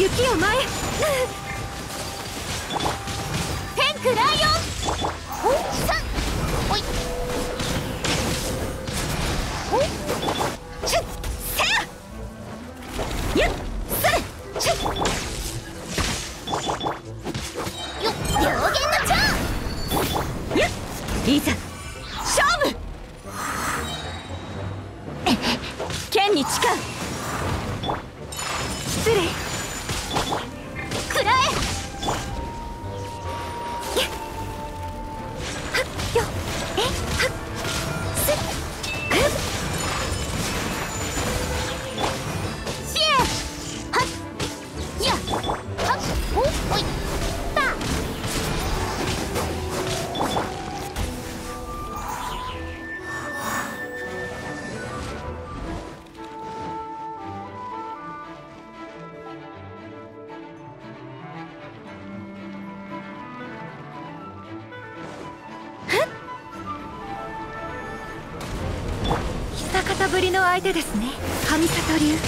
雪よ舞。天空ライオン。さん。おい。お。しゅ。せや。ゆっ。する。しゅ。よ。妖言の蝶。ゆっ。いざ。勝負。剣に誓う。くらえぶりの相手ですね、上里流。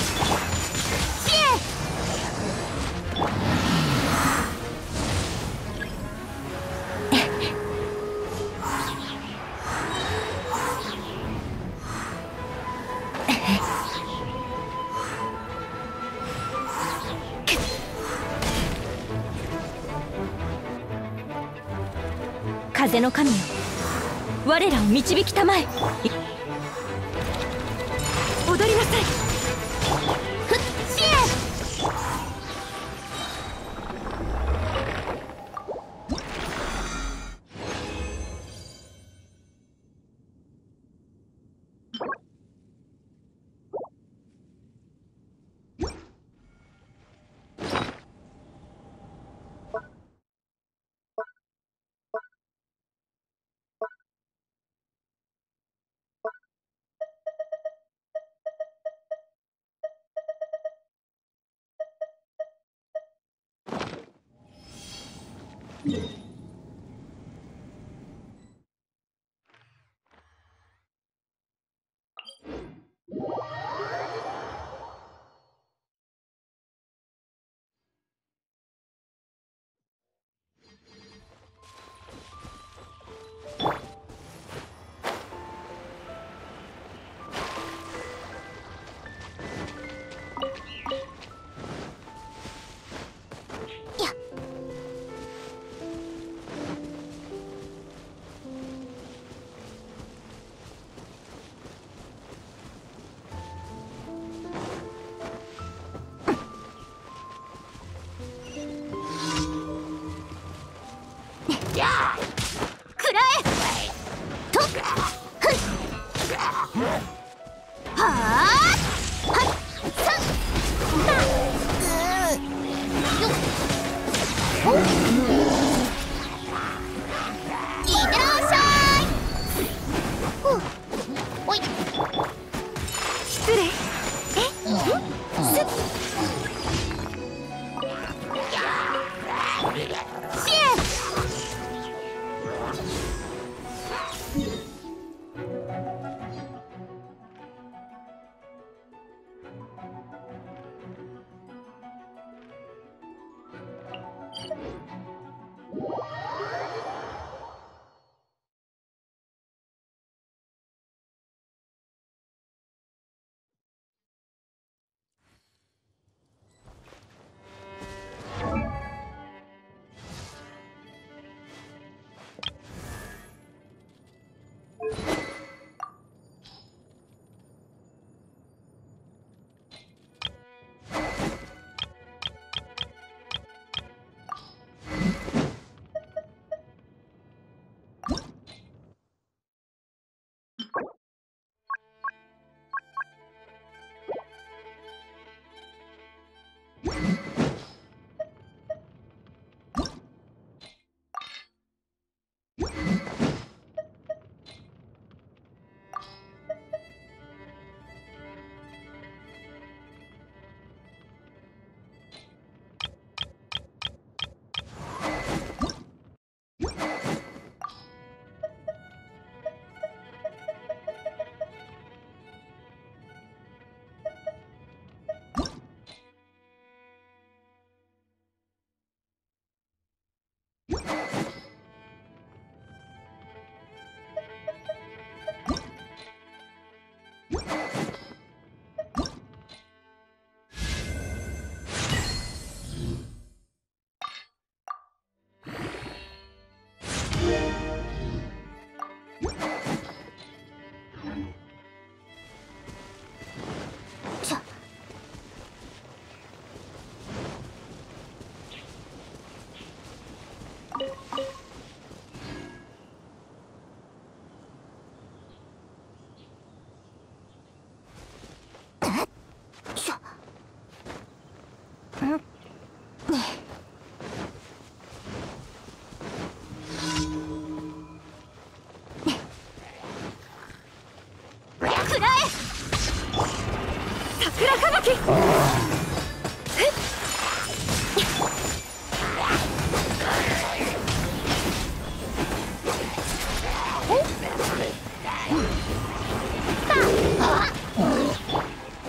風の神よ、我らを導きたまえ。踊りなさい。ふっし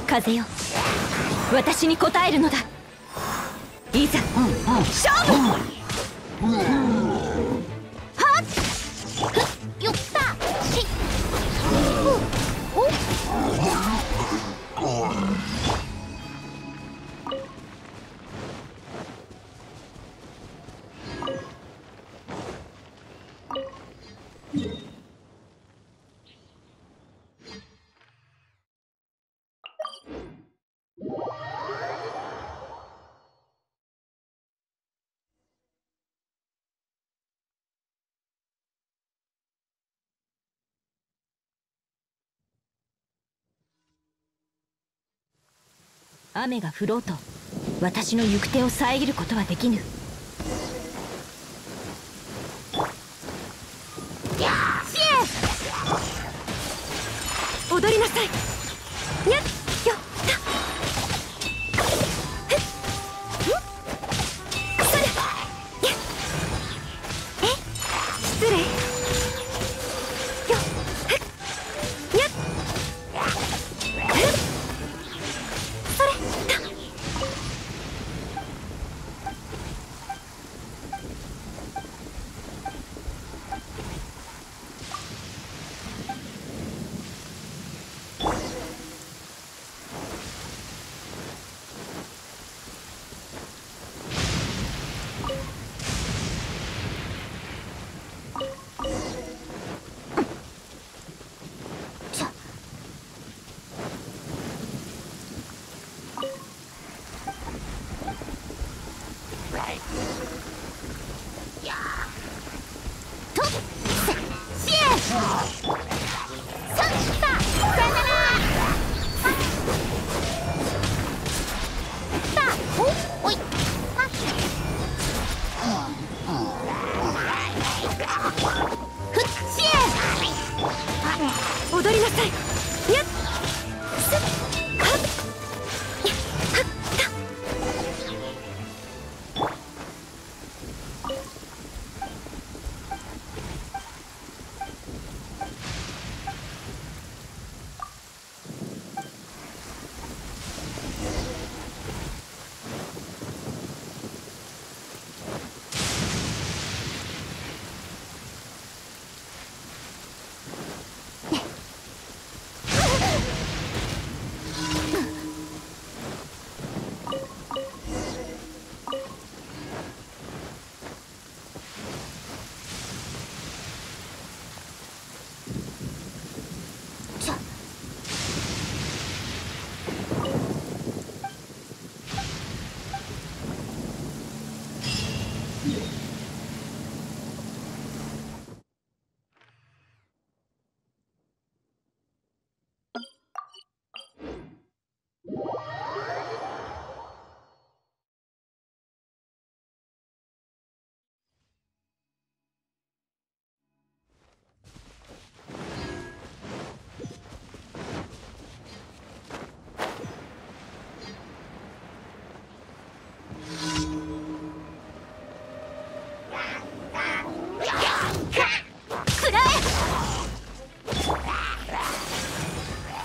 風よ、私に応えるのだ。いざ、勝負！はっ！よっさ！し！雨が降ろうと私の行く手を遮ることはできぬ。踊りなさい。やっよっそれやっ失礼よっやっ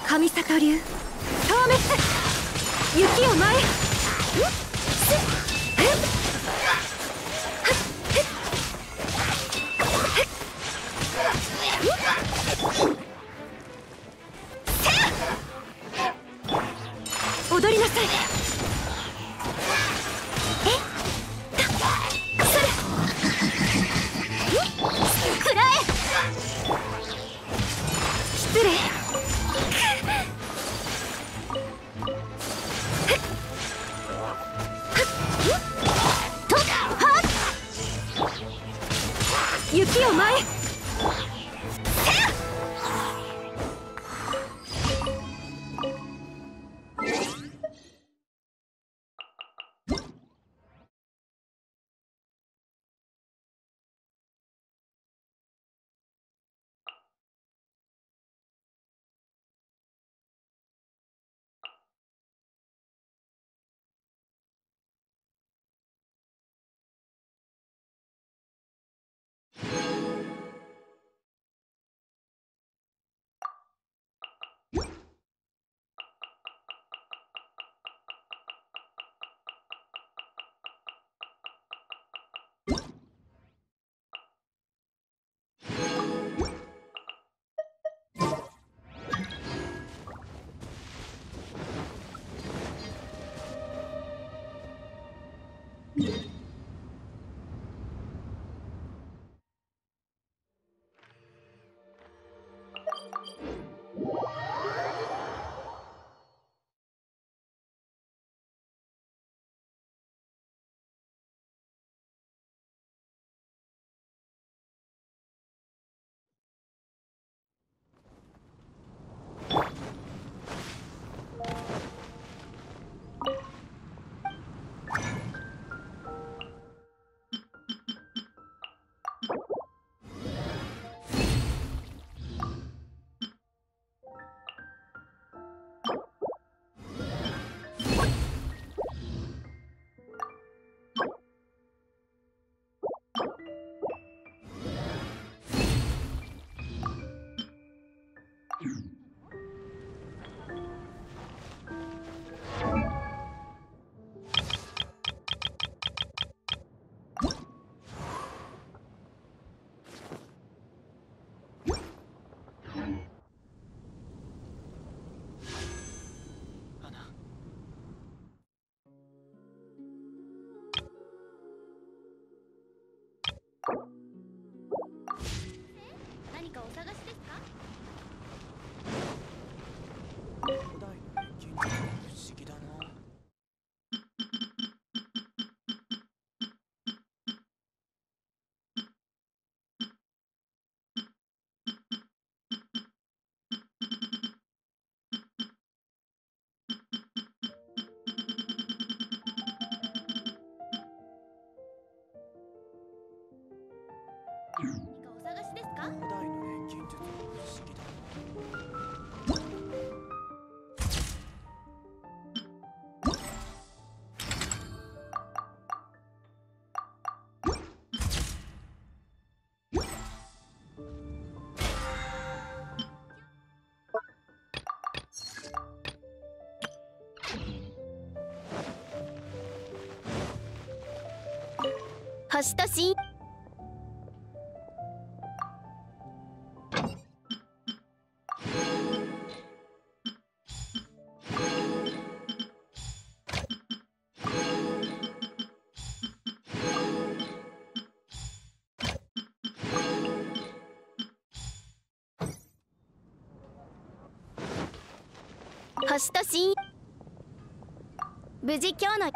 神坂流透滅雪を舞え。雪を前へ。星としん。星としん。無事今日の。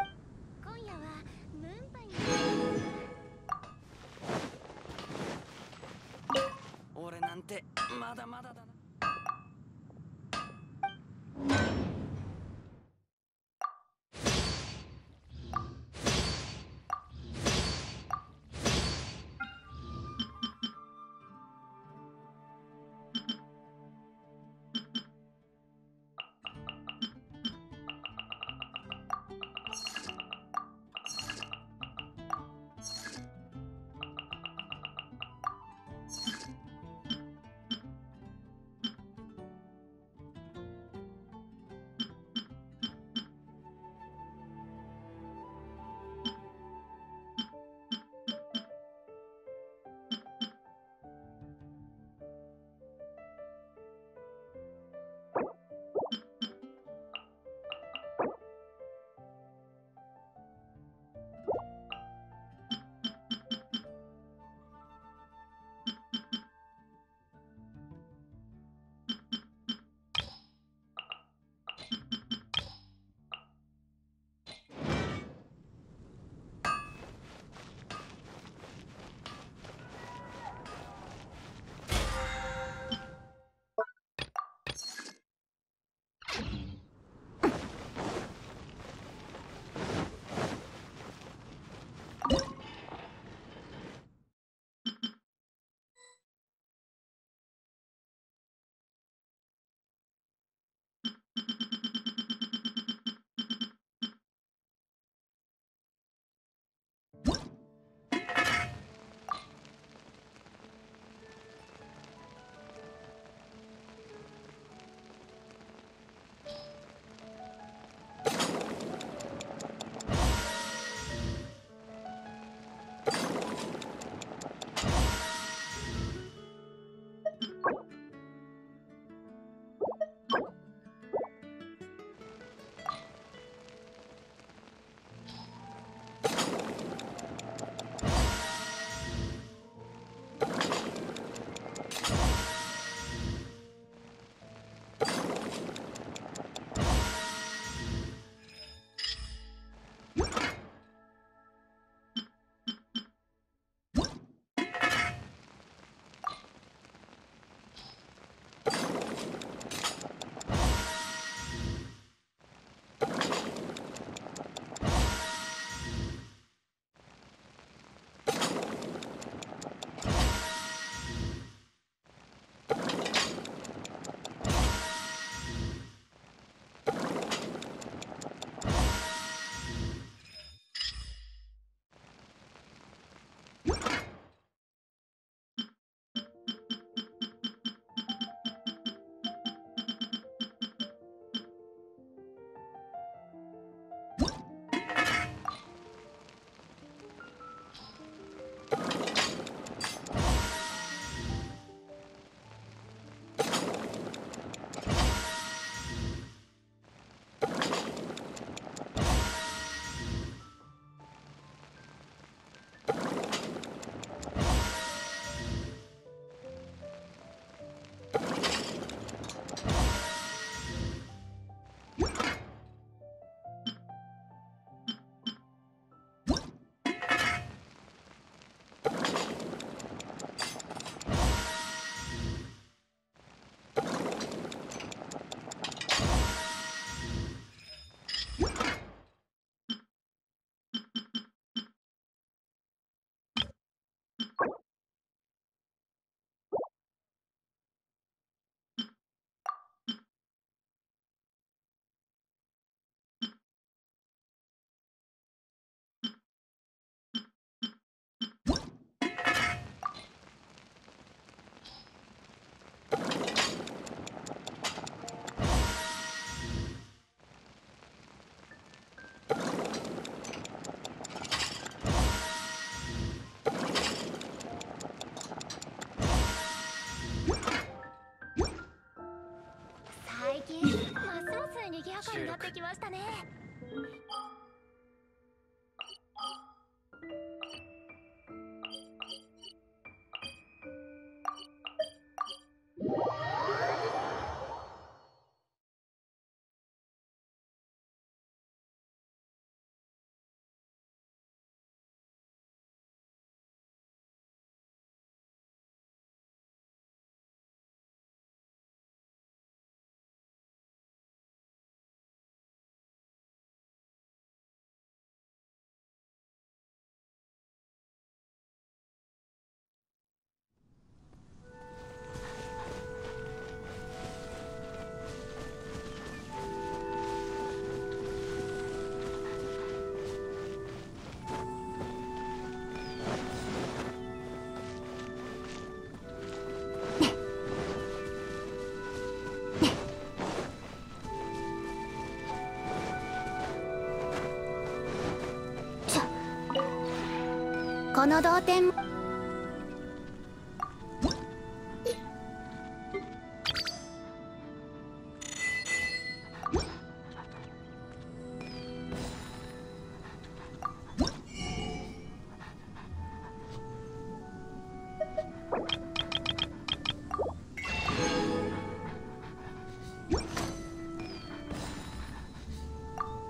この同点も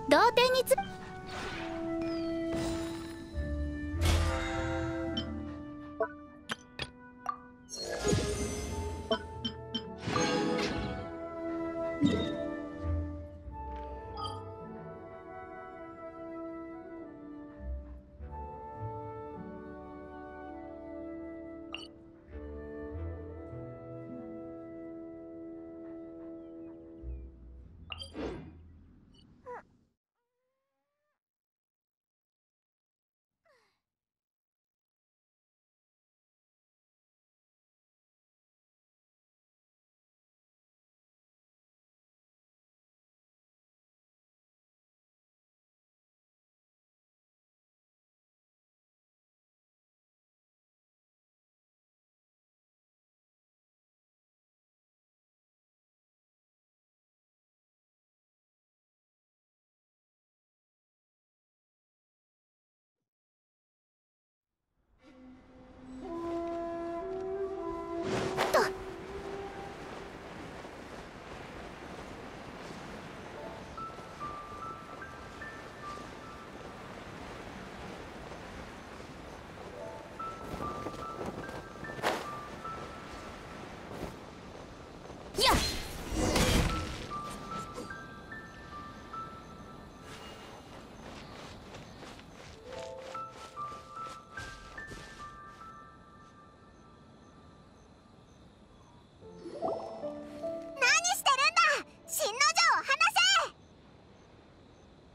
同点に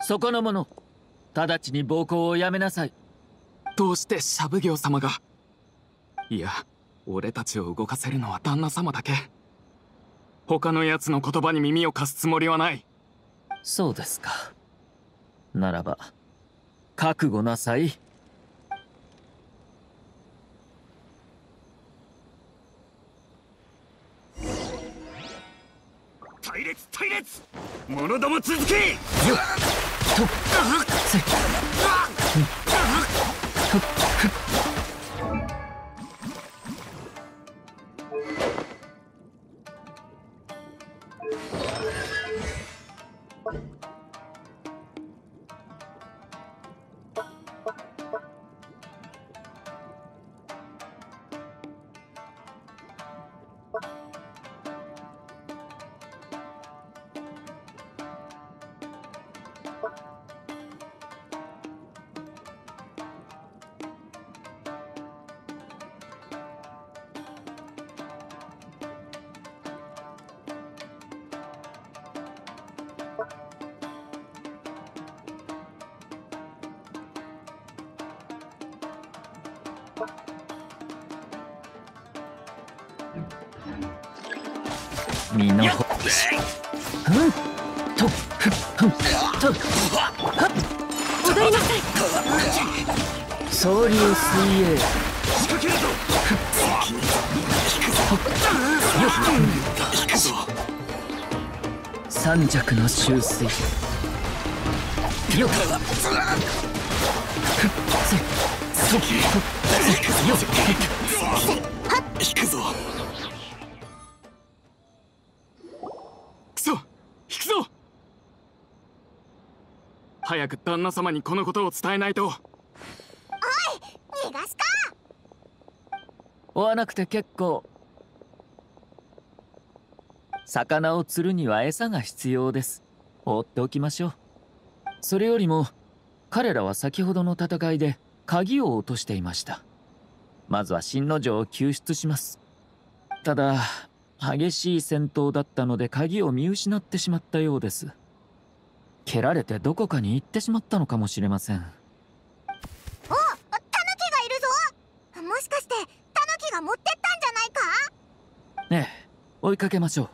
そこの者、直ちに暴行をやめなさい。どうしてシャブ行様が。いや、俺たちを動かせるのは旦那様だけ。他の奴の言葉に耳を貸すつもりはない。そうですか。ならば、覚悟なさい。隊列者ども続け。身のほうし踊りなさい。総流水泳仕掛けるぞ。三尺の終水よっ引くぞ。早く旦那様にこのことを伝えないと。おい、逃がすか。追わなくて結構。魚を釣るには餌が必要です。放っておきましょう。それよりも彼らは先ほどの戦いで鍵を落としていました。まずは新之丞を救出します。ただ激しい戦闘だったので鍵を見失ってしまったようです。蹴られてどこかに行ってしまったのかもしれません。お、タヌキがいるぞ。もしかしてタヌキが持ってったんじゃないか。ええ、追いかけましょう。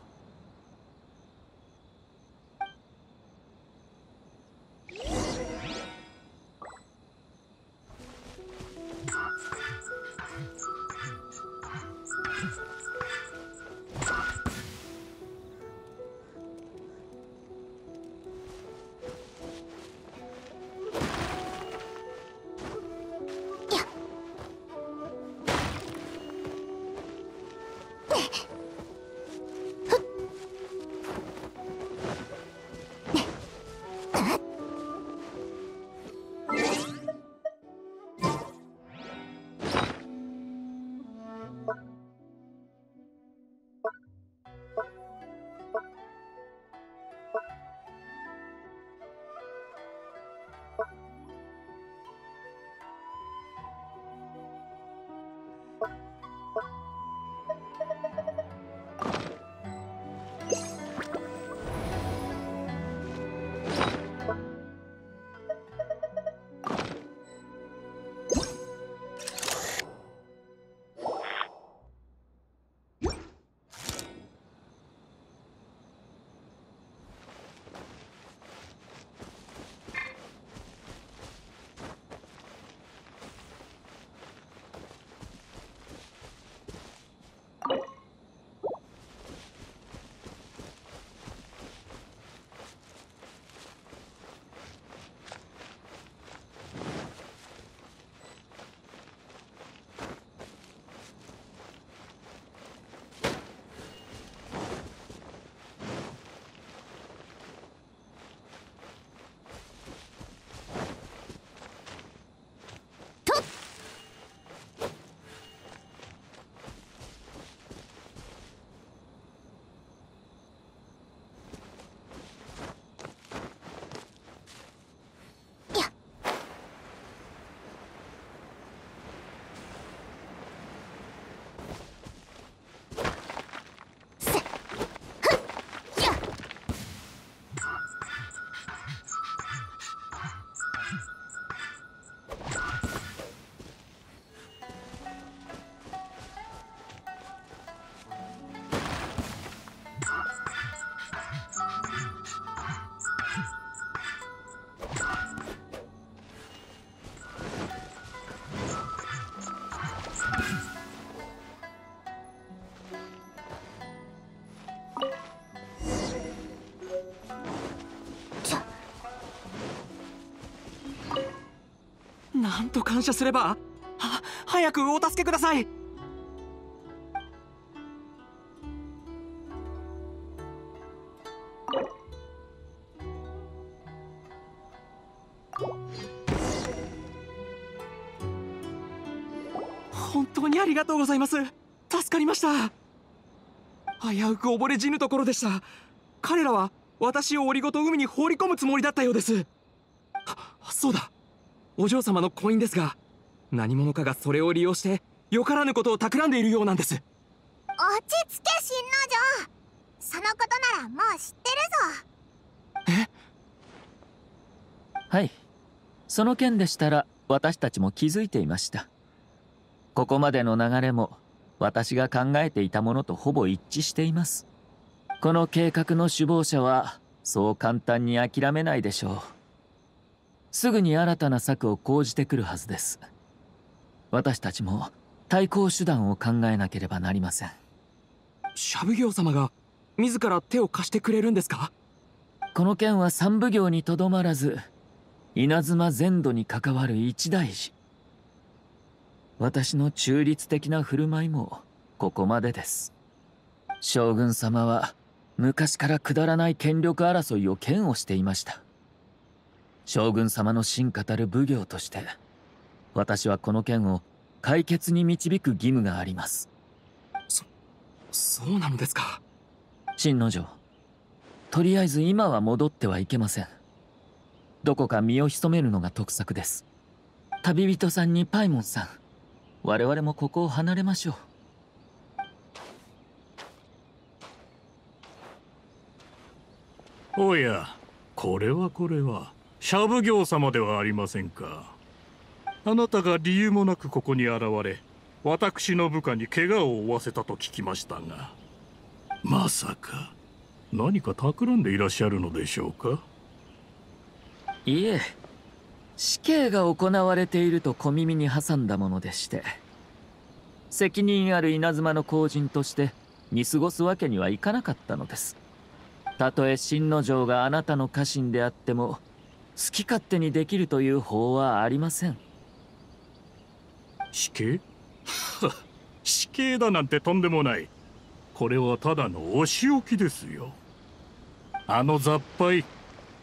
なんと感謝すれば、早くお助けください。本当にありがとうございます。助かりました。危うく溺れ死ぬところでした。彼らは私を檻ごと海に放り込むつもりだったようです。そうだ、お嬢様のコインですが、何者かがそれを利用してよからぬことを企んでいるようなんです。落ち着け神之丞、そのことならもう知ってるぞ。え、はい、その件でしたら私たちも気づいていました。ここまでの流れも私が考えていたものとほぼ一致しています。この計画の首謀者はそう簡単に諦めないでしょう。すぐに新たな策を講じてくるはずです。私たちも対抗手段を考えなければなりません。シャブ行様が自ら手を貸してくれるんですか？この件は三奉行にとどまらず稲妻全土に関わる一大事。私の中立的な振る舞いもここまでです。将軍様は昔からくだらない権力争いを嫌悪していました。将軍様の臣下たる奉行として、私はこの件を解決に導く義務があります。そうなのですか。神之丞、とりあえず今は戻ってはいけません。どこか身を潜めるのが得策です。旅人さんにパイモンさん、我々もここを離れましょう。おや、これはシャブ行様ではありませんか。あなたが理由もなくここに現れ、私の部下に怪我を負わせたと聞きましたが、まさか何か企んでいらっしゃるのでしょうか。いえ、死刑が行われていると小耳に挟んだものでして、責任ある稲妻の後人として見過ごすわけにはいかなかったのです。たとえ神之丞があなたの家臣であっても、好き勝手にできるという法はありません。死刑？死刑だなんてとんでもない。これはただのお仕置きですよ。あの雑輩、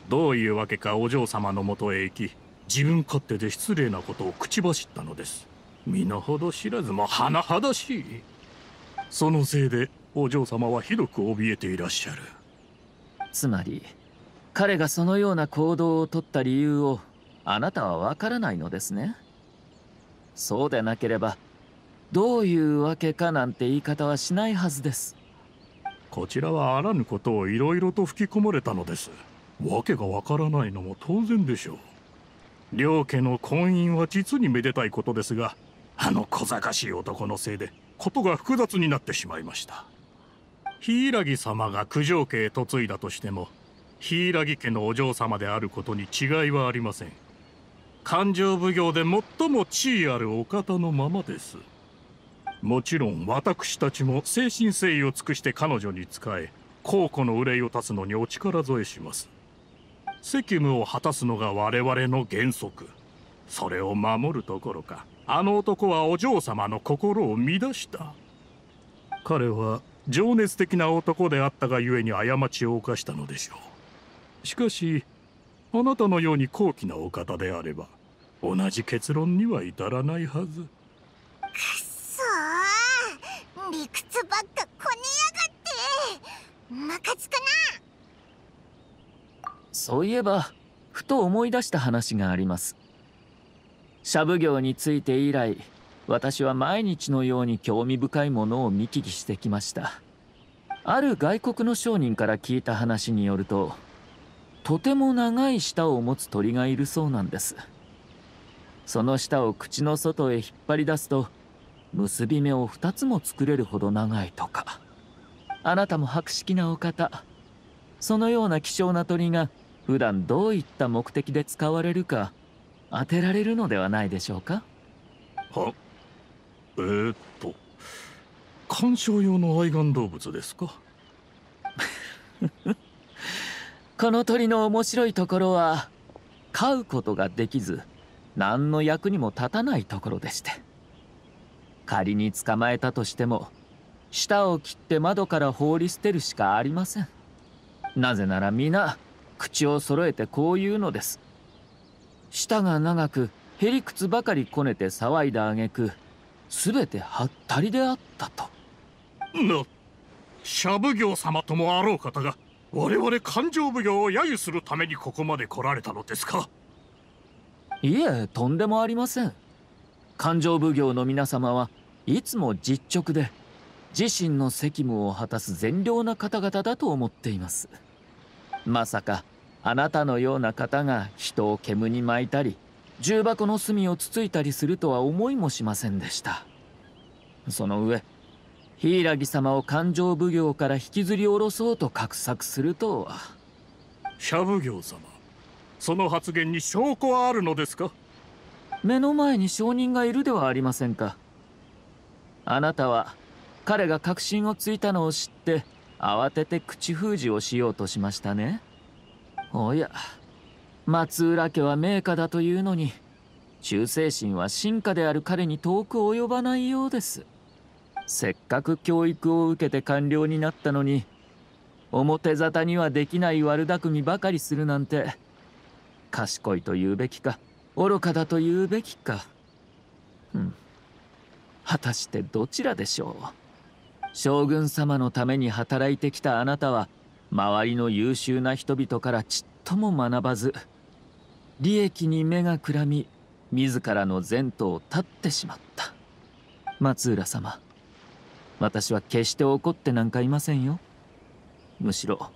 どういうわけかお嬢様のもとへ行き、自分勝手で失礼なことを口走ったのです。身の程知らずも甚だしい。そのせいでお嬢様はひどく怯えていらっしゃる。つまり彼がそのような行動をとった理由をあなたはわからないのですね。そうでなければどういうわけかなんて言い方はしないはずです。こちらはあらぬことをいろいろと吹き込まれたのです。わけがわからないのも当然でしょう。両家の婚姻は実にめでたいことですが、あの小賢しい男のせいでことが複雑になってしまいました。柊様が九条家へ嫁いだとしても、柊家のお嬢様であることに違いはありません。勘定奉行で最も地位あるお方のままです。もちろん私たちも誠心誠意を尽くして彼女に仕え、公庫の憂いを断つのにお力添えします。責務を果たすのが我々の原則。それを守るどころか、あの男はお嬢様の心を乱した。彼は情熱的な男であったがゆえに過ちを犯したのでしょう。しかしあなたのように高貴なお方であれば同じ結論には至らないはず。くっそー、理屈ばっかこねやがって。ムカつくな。そういえばふと思い出した話があります。社奉行について以来、私は毎日のように興味深いものを見聞きしてきました。ある外国の商人から聞いた話によると、とても長い舌を持つ鳥がいるそうなんです。その舌を口の外へ引っ張り出すと、結び目を2つも作れるほど長いとか。あなたも博識なお方、そのような希少な鳥が普段どういった目的で使われるか当てられるのではないでしょうか。は、観賞用の愛玩動物ですか。この鳥の面白いところは、飼うことができず何の役にも立たないところでして、仮に捕まえたとしても舌を切って窓から放り捨てるしかありません。なぜなら皆口を揃えてこう言うのです。舌が長くへりくつばかりこねて騒いだ挙句、全てはったりであったと。な、社奉行様ともあろう方が我々勘定奉行を揶揄するためにここまで来られたのですか。いえ、とんでもありません。勘定奉行の皆様はいつも実直で、自身の責務を果たす善良な方々だと思っています。まさかあなたのような方が人を煙に巻いたり重箱の隅をつついたりするとは思いもしませんでした。その上、柊様を勘定奉行から引きずり下ろそうと画策するとは。社奉行様、その発言に証拠はあるのですか。目の前に証人がいるではありませんか。あなたは彼が確信をついたのを知って慌てて口封じをしようとしましたね。おや、松浦家は名家だというのに、忠誠心は臣下である彼に遠く及ばないようです。せっかく教育を受けて官僚になったのに、表沙汰にはできない悪巧みばかりするなんて、賢いと言うべきか愚かだと言うべきか、果たしてどちらでしょう。将軍様のために働いてきたあなたは、周りの優秀な人々からちっとも学ばず、利益に目がくらみ自らの前途を絶ってしまった。松浦様、私は決して怒ってなんかいませんよ。むしろ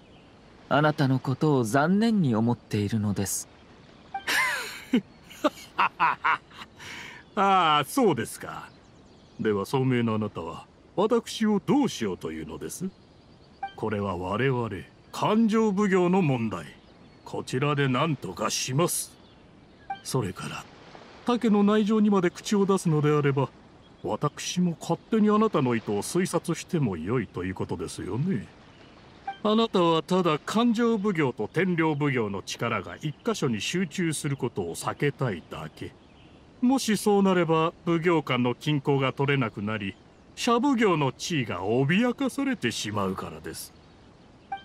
あなたのことを残念に思っているのです。ああ、そうですか。では聡明なあなたは私をどうしようというのです。これは我々勘定奉行の問題、こちらで何とかします。それから竹の内情にまで口を出すのであれば、私も勝手にあなたの意図を推察しても良いということですよね。あなたはただ勘定奉行と天領奉行の力が一箇所に集中することを避けたいだけ。もしそうなれば奉行間の均衡が取れなくなり、社奉行の地位が脅かされてしまうからです。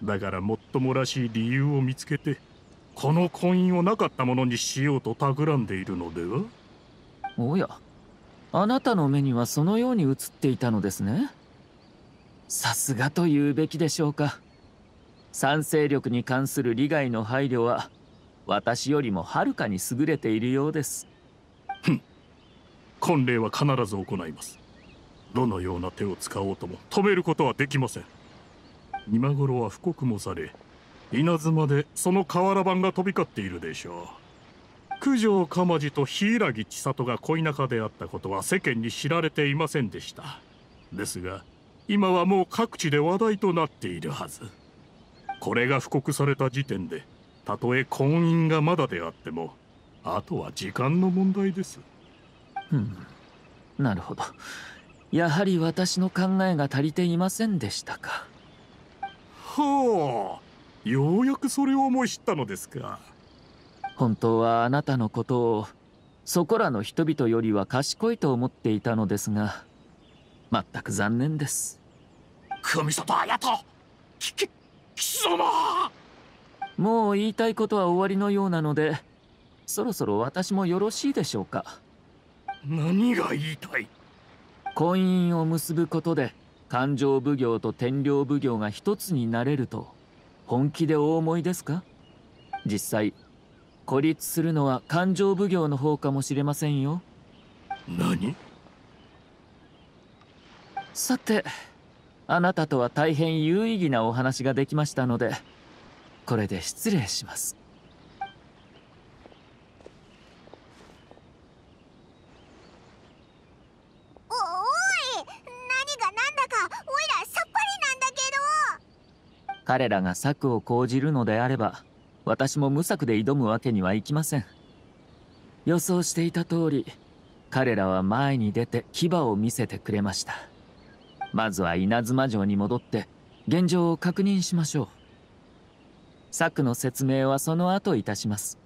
だからもっともらしい理由を見つけて、この婚姻をなかったものにしようと企んでいるのでは。おや、あなたの目にはそのように映っていたのですね。さすがと言うべきでしょうか。賛成力に関する利害の配慮は私よりもはるかに優れているようです。婚礼は必ず行います。どのような手を使おうとも止めることはできません。今頃は布告もされ、稲妻でその瓦版が飛び交っているでしょう。九条鎌地と柊千里が恋仲であったことは世間に知られていませんでした。ですが今はもう各地で話題となっているはず。これが布告された時点で、たとえ婚姻がまだであっても、あとは時間の問題です。なるほど。やはり私の考えが足りていませんでしたか。はあ、ようやくそれを思い知ったのですか。本当はあなたのことをそこらの人々よりは賢いと思っていたのですが、全く残念です。文里綾人、貴様、もう言いたいことは終わりのようなので、そろそろ私もよろしいでしょうか。何が言いたい？婚姻を結ぶことで勘定奉行と天領奉行が一つになれると本気でお思いですか？実際孤立するのは勘定奉行の方かもしれませんよ。何？さて、あなたとは大変有意義なお話ができましたので、これで失礼します。彼らが策を講じるのであれば、私も無策で挑むわけにはいきません。予想していた通り、彼らは前に出て牙を見せてくれました。まずは稲妻城に戻って現状を確認しましょう。策の説明はその後いたします。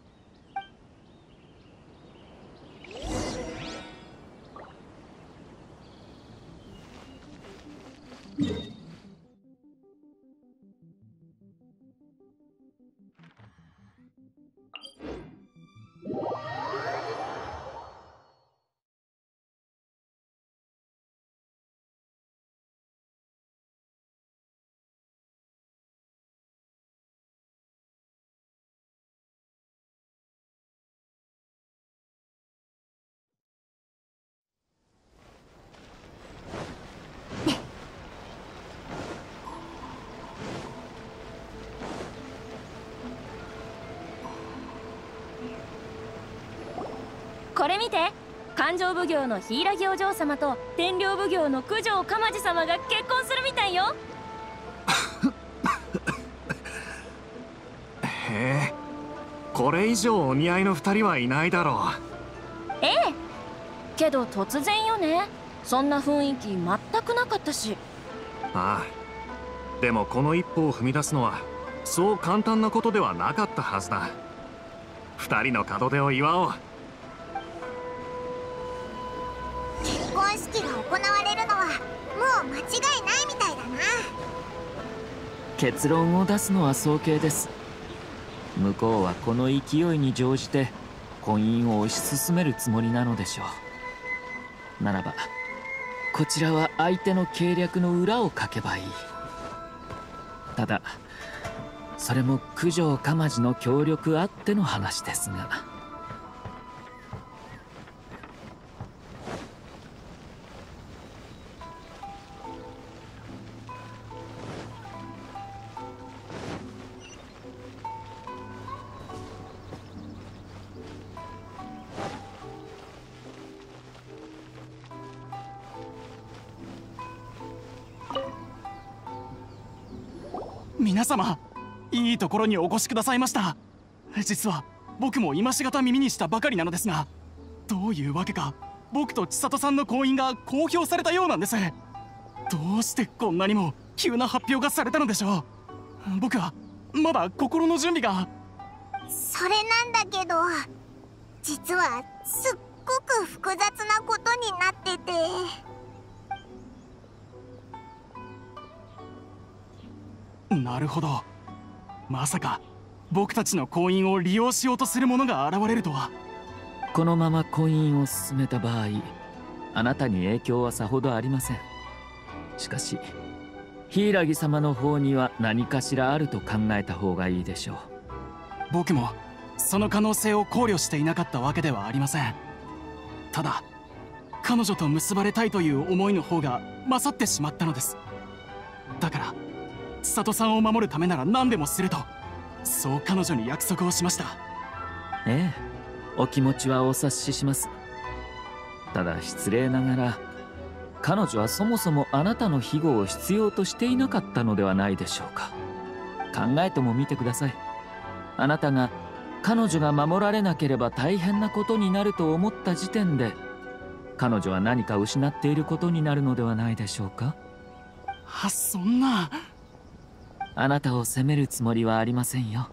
これ見て、勘定奉行の柊お嬢様と天領奉行の九条鎌地様が結婚するみたいよ。へえ、これ以上お似合いの二人はいないだろう。ええ、けど突然よね。そんな雰囲気全くなかったし。ああ、でもこの一歩を踏み出すのはそう簡単なことではなかったはずだ。二人の門出を祝おう。結婚式が行われるのはもう間違いないみたいだな。結論を出すのは早計です。向こうはこの勢いに乗じて婚姻を推し進めるつもりなのでしょう。ならばこちらは相手の計略の裏をかけばいい。ただそれも九条鎌地の協力あっての話ですが。皆様、いいところにお越しくださいました。実は僕も今しがた耳にしたばかりなのですが、どういうわけか僕と千里さんの婚姻が公表されたようなんです。どうしてこんなにも急な発表がされたのでしょう。僕はまだ心の準備が。それなんだけど、実はすっごく複雑なことになってて。なるほど。まさか僕たちの婚姻を利用しようとする者が現れるとは。このまま婚姻を進めた場合、あなたに影響はさほどありません。しかし柊様の方には何かしらあると考えた方がいいでしょう。僕もその可能性を考慮していなかったわけではありません。ただ彼女と結ばれたいという思いの方が勝ってしまったのです。だから千里さんを守るためなら何でもすると、そう彼女に約束をしました。ええ、お気持ちはお察しします。ただ失礼ながら彼女はそもそもあなたの庇護を必要としていなかったのではないでしょうか。考えてもみてください。あなたが彼女が守られなければ大変なことになると思った時点で、彼女は何か失っていることになるのではないでしょうか。あ、そんな。あなたを責めるつもりはありませんよ。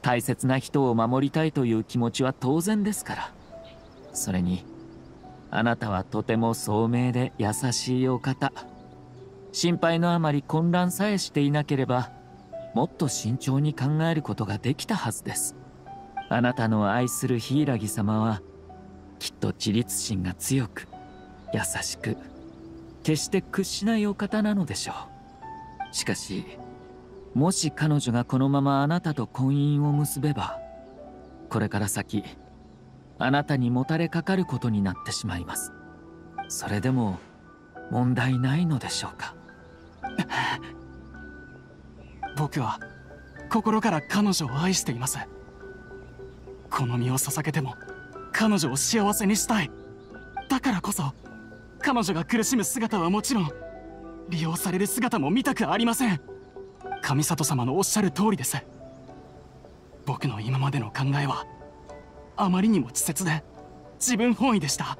大切な人を守りたいという気持ちは当然ですから。それにあなたはとても聡明で優しいお方。心配のあまり混乱さえしていなければ、もっと慎重に考えることができたはずです。あなたの愛する柊様はきっと自立心が強く優しく、決して屈しないお方なのでしょう。しかしもし彼女がこのままあなたと婚姻を結べば、これから先あなたにもたれかかることになってしまいます。それでも問題ないのでしょうか。僕は心から彼女を愛しています。この身を捧げても彼女を幸せにしたい。だからこそ彼女が苦しむ姿はもちろん、利用される姿も見たくありません。神里様のおっしゃる通りです。僕の今までの考えはあまりにも稚拙で自分本位でした。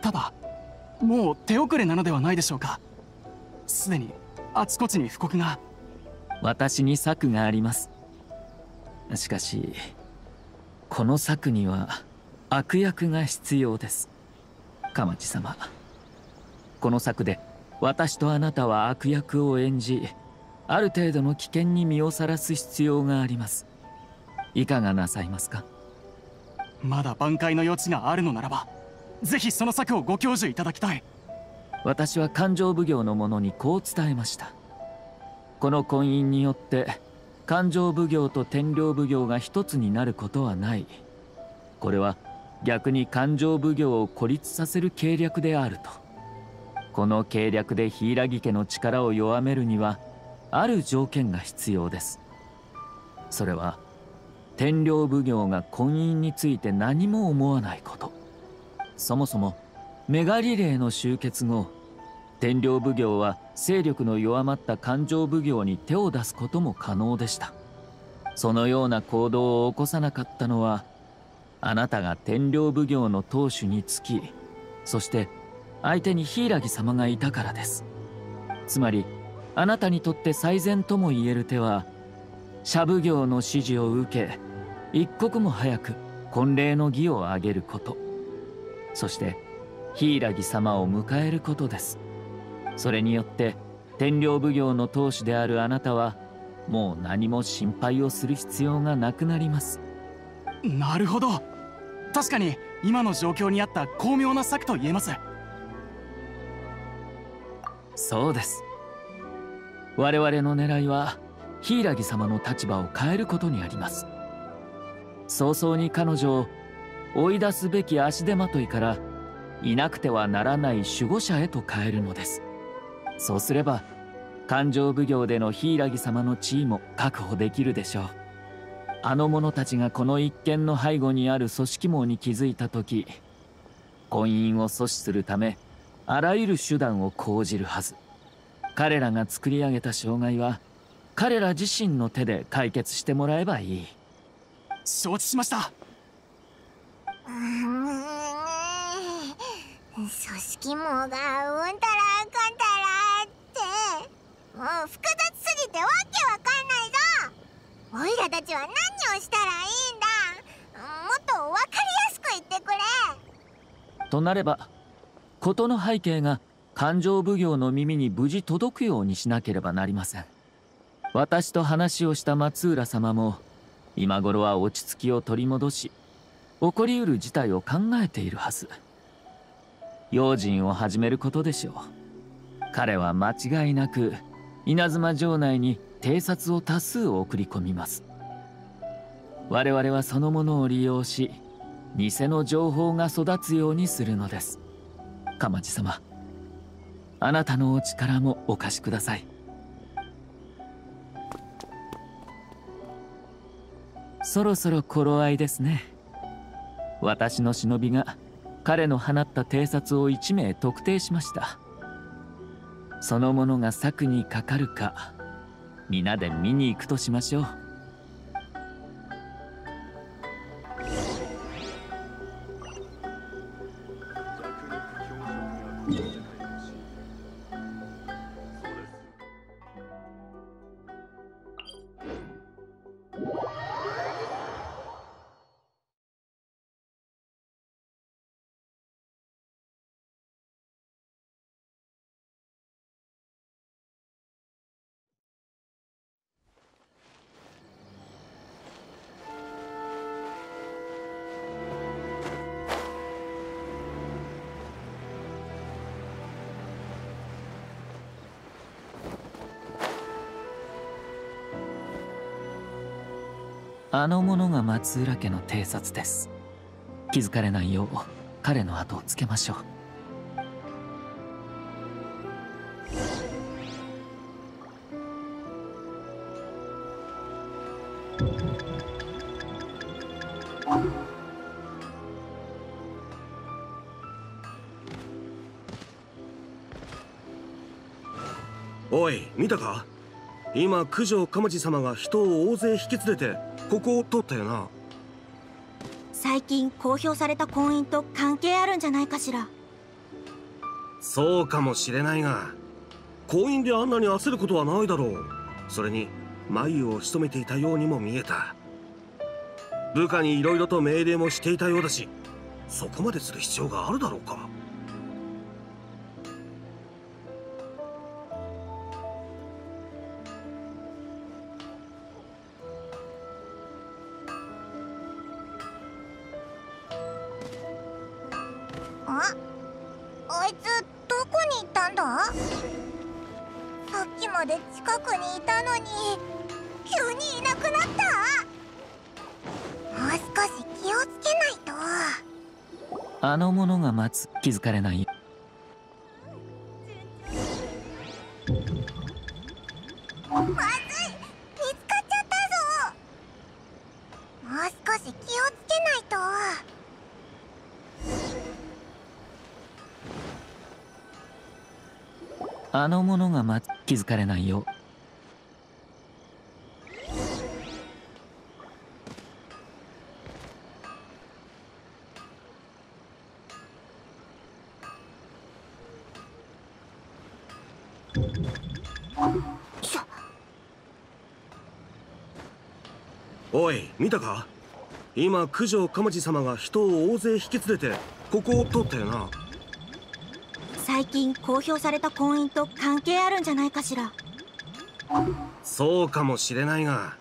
ただもう手遅れなのではないでしょうか。すでにあちこちに布告が。私に策があります。しかしこの策には悪役が必要です。鎌地様、この策で私とあなたは悪役を演じ、ある程度の危険に身をさらす必要があります。いかがなさいますか。まだ挽回の余地があるのならば、ぜひその策をご教授いただきたい。私は勘定奉行の者にこう伝えました。この婚姻によって勘定奉行と天領奉行が一つになることはない。これは逆に勘定奉行を孤立させる計略であると。この計略で柊家の力を弱めるにはある条件が必要です。それは天領奉行が婚姻について何も思わないこと。そもそもメガリレーの終結後、天領奉行は勢力の弱まった勘定奉行に手を出すことも可能でした。そのような行動を起こさなかったのは、あなたが天領奉行の当主につき、そして相手に柊様がいたからです。つまりあなたにとって最善とも言える手は、社奉行の指示を受け一刻も早く婚礼の儀を挙げること、そして柊様を迎えることです。それによって天領奉行の当主であるあなたはもう何も心配をする必要がなくなります。なるほど。確かに今の状況に合った巧妙な策と言えます。そうです。我々の狙いは柊様の立場を変えることにあります。早々に彼女を追い出すべき足手まといから、いなくてはならない守護者へと変えるのです。そうすれば勘定奉行での柊様の地位も確保できるでしょう。あの者たちがこの一件の背後にある組織網に気づいた時、婚姻を阻止するためあらゆる手段を講じるはず。彼らが作り上げた障害は彼ら自身の手で解決してもらえばいい。承知しました。組織網がうんたらあかんたらって、もう複雑すぎてわけわかんないぞ。おいらたちは何をしたらいいんだ。もっとわかりやすく言ってくれ。となれば事の背景が勘定奉行の耳に無事届くようにしなければなりません。私と話をした松浦様も今頃は落ち着きを取り戻し、起こりうる事態を考えているはず。用心を始めることでしょう。彼は間違いなく稲妻城内に偵察を多数送り込みます。我々はそのものを利用し偽の情報が育つようにするのです。鎌地様、あなたのお力もお貸しください。そろそろ頃合いですね。私の忍びが彼の放った偵察を1名特定しました。そのものが策にかかるか、皆で見に行くとしましょう。あの者が松浦家の偵察です。気づかれないよう彼の後をつけましょう。おい、見たか？今九条鎌地様が人を大勢引き連れてここを通ったよな。最近公表された婚姻と関係あるんじゃないかしら。そうかもしれないが、婚姻であんなに焦ることはないだろう。それに眉を潜めていたようにも見えた。部下に色々と命令もしていたようだし、そこまでする必要があるだろうか。あの者が待つ。気づかれない。まずい、見つかっちゃったぞ。もう少し気をつけないと。あの者が待つ。気づかれないよ。おい、見たか？今九条鎌地様が人を大勢引き連れてここを通ったよな。最近公表された婚姻と関係あるんじゃないかしら。そうかもしれないが、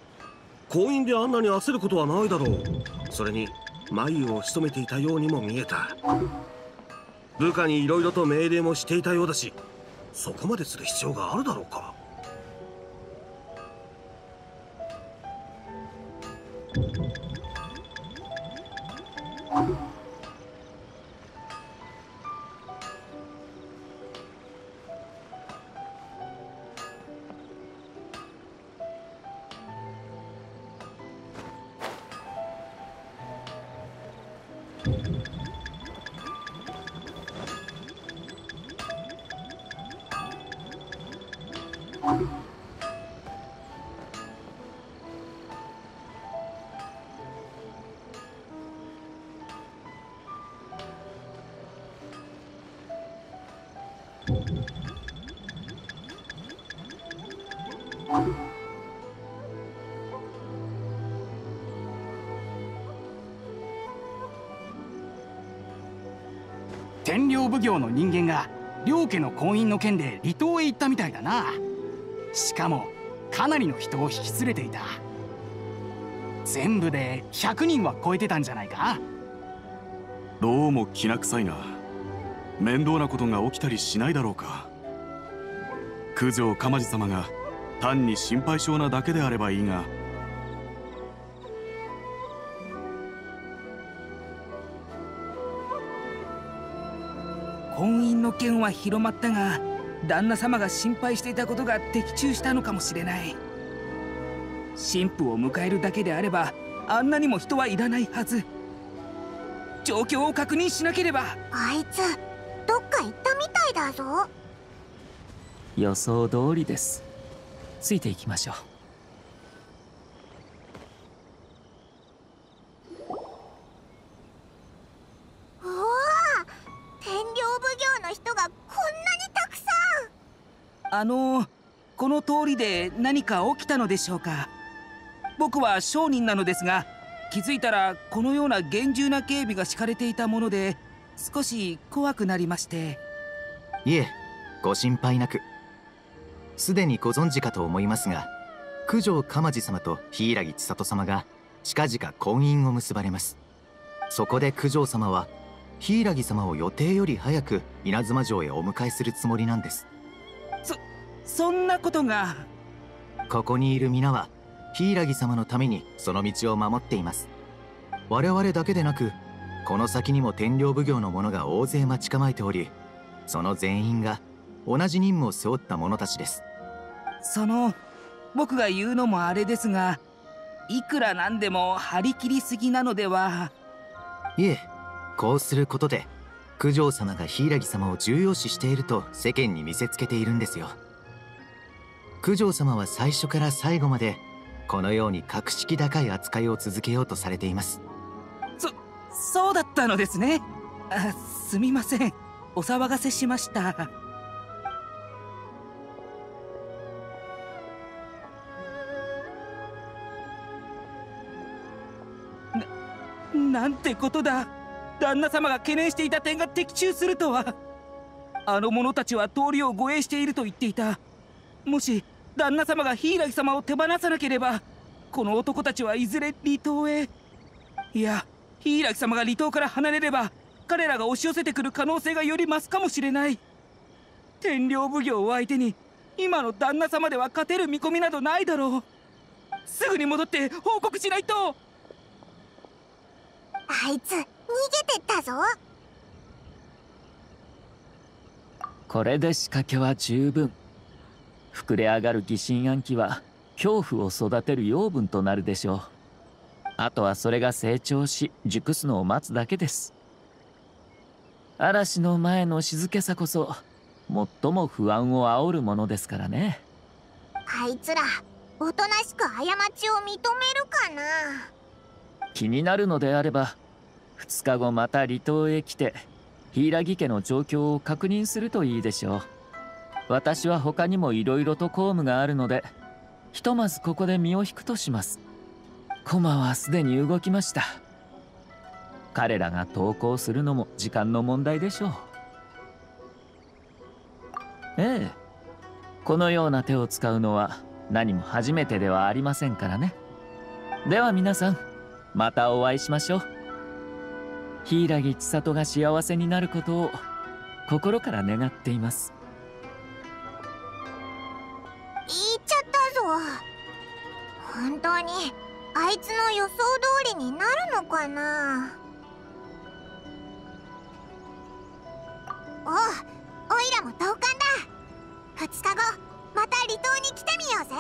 婚姻であんなに焦ることはないだろう。それに眉を潜めていたようにも見えた。部下に色々と命令もしていたようだし、そこまでする必要があるだろうか。天領奉行の人間が両家の婚姻の件で離島へ行ったみたいだな。しかもかなりの人を引き連れていた。全部で100人は超えてたんじゃないか。どうもきな臭いな。面倒なことが起きたりしないだろうか。九条鎌地様が単に心配性なだけであればいいが。婚姻の件は広まったが、旦那様が心配していたことが的中したのかもしれない。新婦を迎えるだけであれば、あんなにも人はいらないはず。状況を確認しなければ。あいつどっか行ったみたいだぞ。予想通りです。ついていきましょう。この通りで何か起きたのでしょうか。僕は商人なのですが、気づいたらこのような厳重な警備が敷かれていたもので少し怖くなりまして。いえ、ご心配なく。すでにご存知かと思いますが、九条鎌地様と柊千里様が近々婚姻を結ばれます。そこで九条様は柊様を予定より早く稲妻城へお迎えするつもりなんです。そんなことが。ここにいる皆は柊様のためにその道を守っています。我々だけでなく、この先にも天領奉行の者が大勢待ち構えており、その全員が同じ任務を背負った者たちです。僕が言うのもあれですが、いくらなんでも張り切りすぎなのでは。いえ、こうすることで九条様が柊様を重要視していると世間に見せつけているんですよ。九条様は最初から最後までこのように格式高い扱いを続けようとされています。そうだったのですね。すみません、お騒がせしました。なんてことだ。旦那様が懸念していた点が的中するとは。あの者たちは通りを護衛していると言っていた。もし旦那様が柊様を手放さなければ、この男たちはいずれ離島へ、いや柊様が離島から離れれば彼らが押し寄せてくる可能性がより増すかもしれない。天領奉行を相手に今の旦那様では勝てる見込みなどないだろう。すぐに戻って報告しないと。あいつ逃げてったぞ。これで仕掛けは十分。膨れ上がる疑心暗鬼は恐怖を育てる養分となるでしょう。あとはそれが成長し熟すのを待つだけです。嵐の前の静けさこそ最も不安を煽るものですからね。あいつらおとなしく過ちを認めるかな。気になるのであれば2日後また離島へ来て柊家の状況を確認するといいでしょう。私は他にもいろいろと公務があるので、ひとまずここで身を引くとします。駒はすでに動きました。彼らが投降するのも時間の問題でしょう。ええ、このような手を使うのは何も初めてではありませんからね。では皆さん、またお会いしましょう。柊千里が幸せになることを心から願っています。本当にあいつの予想通りになるのかな。おう、おいらも同感だ。2日後また離島に来てみようぜ。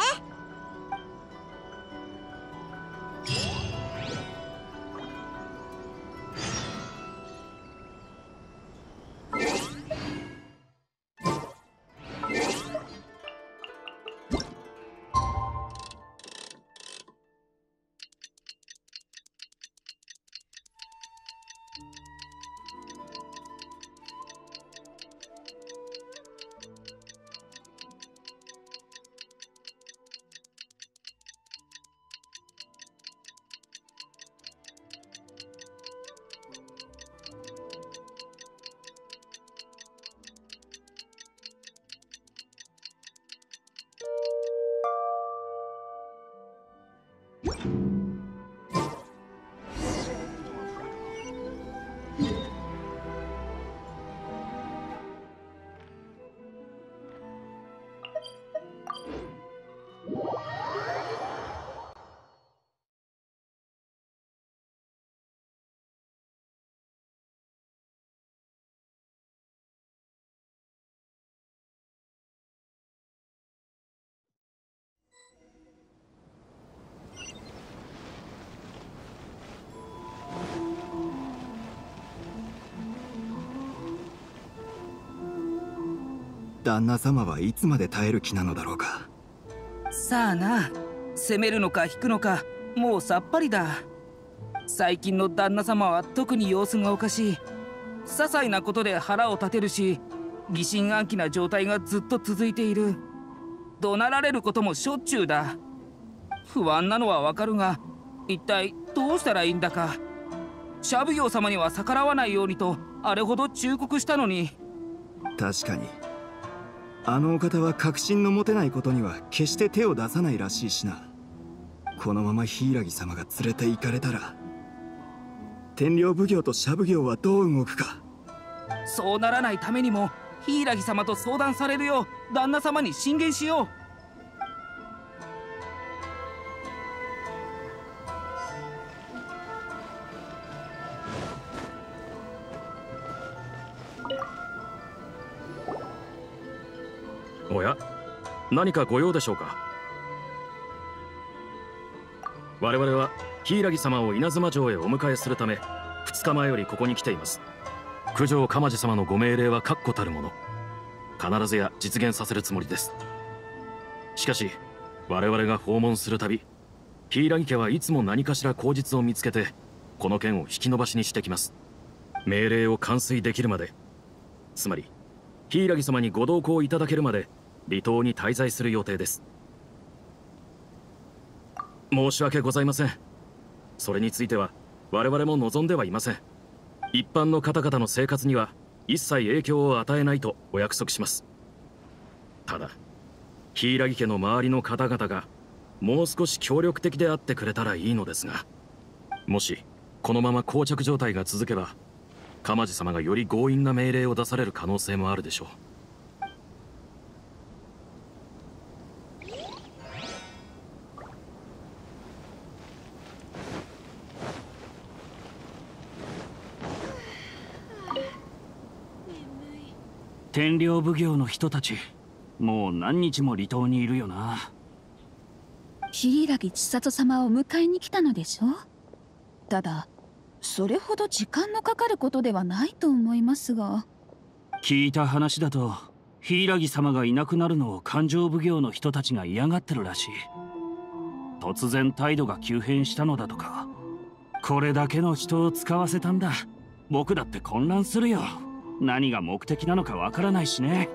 旦那様はいつまで耐える気なのだろうか。さあな、攻めるのか引くのか、もうさっぱりだ。最近の旦那様は特に様子がおかしい。些細なことで腹を立てるし、疑心暗鬼な状態がずっと続いている。怒鳴られることもしょっちゅうだ。不安なのはわかるが、一体どうしたらいいんだか。シャブヨー様には逆らわないようにとあれほど忠告したのに。確かにあのお方は確信の持てないことには決して手を出さないらしいしな。このまま柊様が連れて行かれたら、天領奉行とシャブ業はどう動くか。そうならないためにも柊様と相談されるよう旦那様に進言しよう。おや、何かご用でしょうか。我々は柊様を稲妻城へお迎えするため、2日前よりここに来ています。九条鎌地様のご命令は確固たるもの、必ずや実現させるつもりです。しかし我々が訪問するたび、柊家はいつも何かしら口実を見つけて、この件を引き延ばしにしてきます。命令を完遂できるまで、つまり柊様にご同行いただけるまで離島に滞在する予定です。申し訳ございません。それについては我々も望んではいません。一般の方々の生活には一切影響を与えないとお約束します。ただ柊家の周りの方々がもう少し協力的であってくれたらいいのですが、もしこのまま膠着状態が続けば、鎌地様がより強引な命令を出される可能性もあるでしょう。天領奉行の人たち、もう何日も離島にいるよな。柊千里様を迎えに来たのでしょう。ただそれほど時間のかかることではないと思いますが。聞いた話だと柊様がいなくなるのを勘定奉行の人たちが嫌がってるらしい。突然態度が急変したのだとか。これだけの人を使わせたんだ。僕だって混乱するよ。何が目的なのかわからないしね。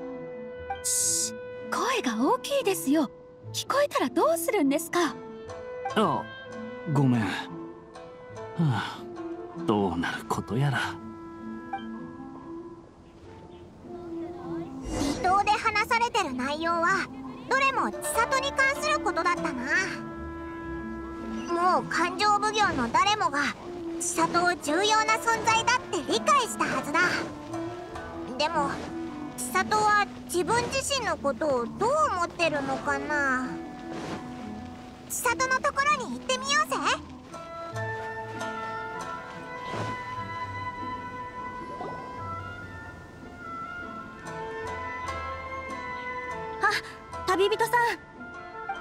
し、声が大きいですよ。聞こえたらどうするんですか。あ、ごめん。はあ、どうなることやら。離島で話されてる内容はどれも千里に関することだったな。もう勘定奉行の誰もが千里を重要な存在だって理解したはずだ。でも千里は自分自身のことをどう思ってるのかな。千里のところに行ってみようぜ。旅人さん、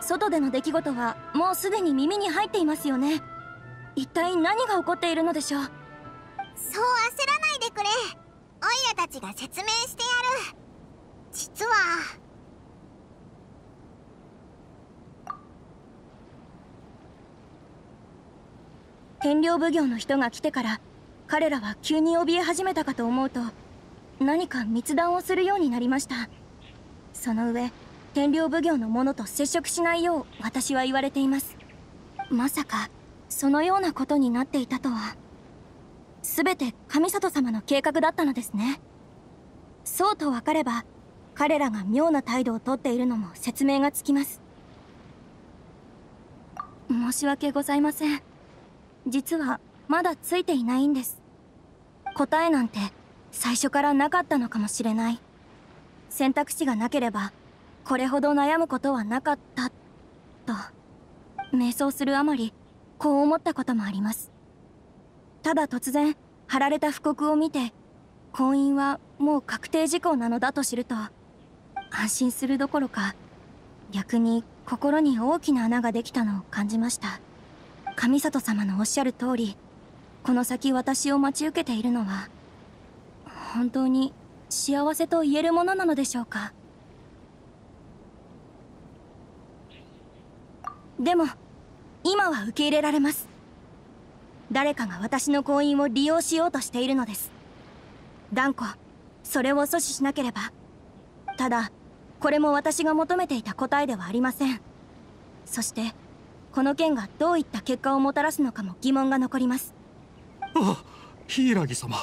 外での出来事はもうすでに耳に入っていますよね。一体何が起こっているのでしょう。そう焦らないでくれ。オイラたちが説明してやる。実は天領奉行の人が来てから、彼らは急に怯え始めたかと思うと、何か密談をするようになりました。その上、天領奉行の者と接触しないよう私は言われています。まさかそのようなことになっていたとは。全て神里様の計画だったのですね。そうと分かれば、彼らが妙な態度をとっているのも説明がつきます。申し訳ございません。実はまだついていないんです。答えなんて最初からなかったのかもしれない。選択肢がなければこれほど悩むことはなかったと迷走するあまり、こう思ったこともあります。ただ突然貼られた布告を見て、婚姻はもう確定事項なのだと知ると、安心するどころか逆に心に大きな穴ができたのを感じました。神里様のおっしゃる通り、この先私を待ち受けているのは本当に幸せと言えるものなのでしょうか。でも今は受け入れられます。誰かが私の婚姻を利用しようとしているのです。断固それを阻止しなければ。ただこれも私が求めていた答えではありません。そしてこの件がどういった結果をもたらすのかも疑問が残ります。ああ、柊様、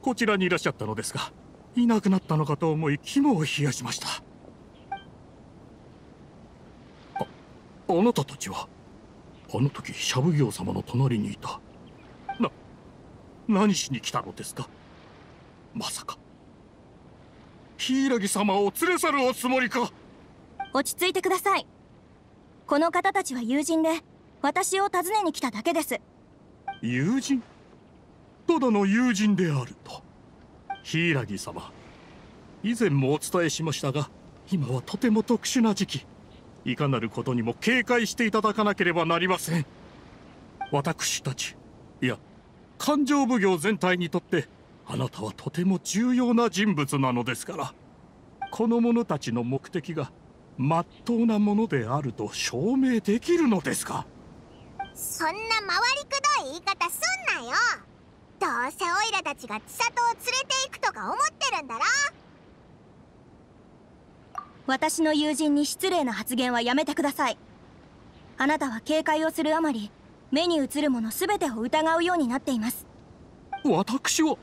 こちらにいらっしゃったのですが、いなくなったのかと思い肝を冷やしました。あなたたちはあの時シャブ業様の隣にいた。何しに来たのですか。まさか柊様を連れ去るおつもりか。落ち着いてください。この方たちは友人で、私を訪ねに来ただけです。友人？ただの友人であると。柊様、以前もお伝えしましたが、今はとても特殊な時期、いかなることにも警戒していただかなければなりません。私たち、いや勘定奉行全体にとってあなたはとても重要な人物なのですから、この者たちの目的が真っ当なものであると証明できるのですか。そんな回りくどい言い方すんなよ。どうせオイラたちが千里を連れていくとか思ってるんだろ。私の友人に失礼な発言はやめてください。あなたは警戒をするあまり、目に映るもの全てを疑うようになっています。私は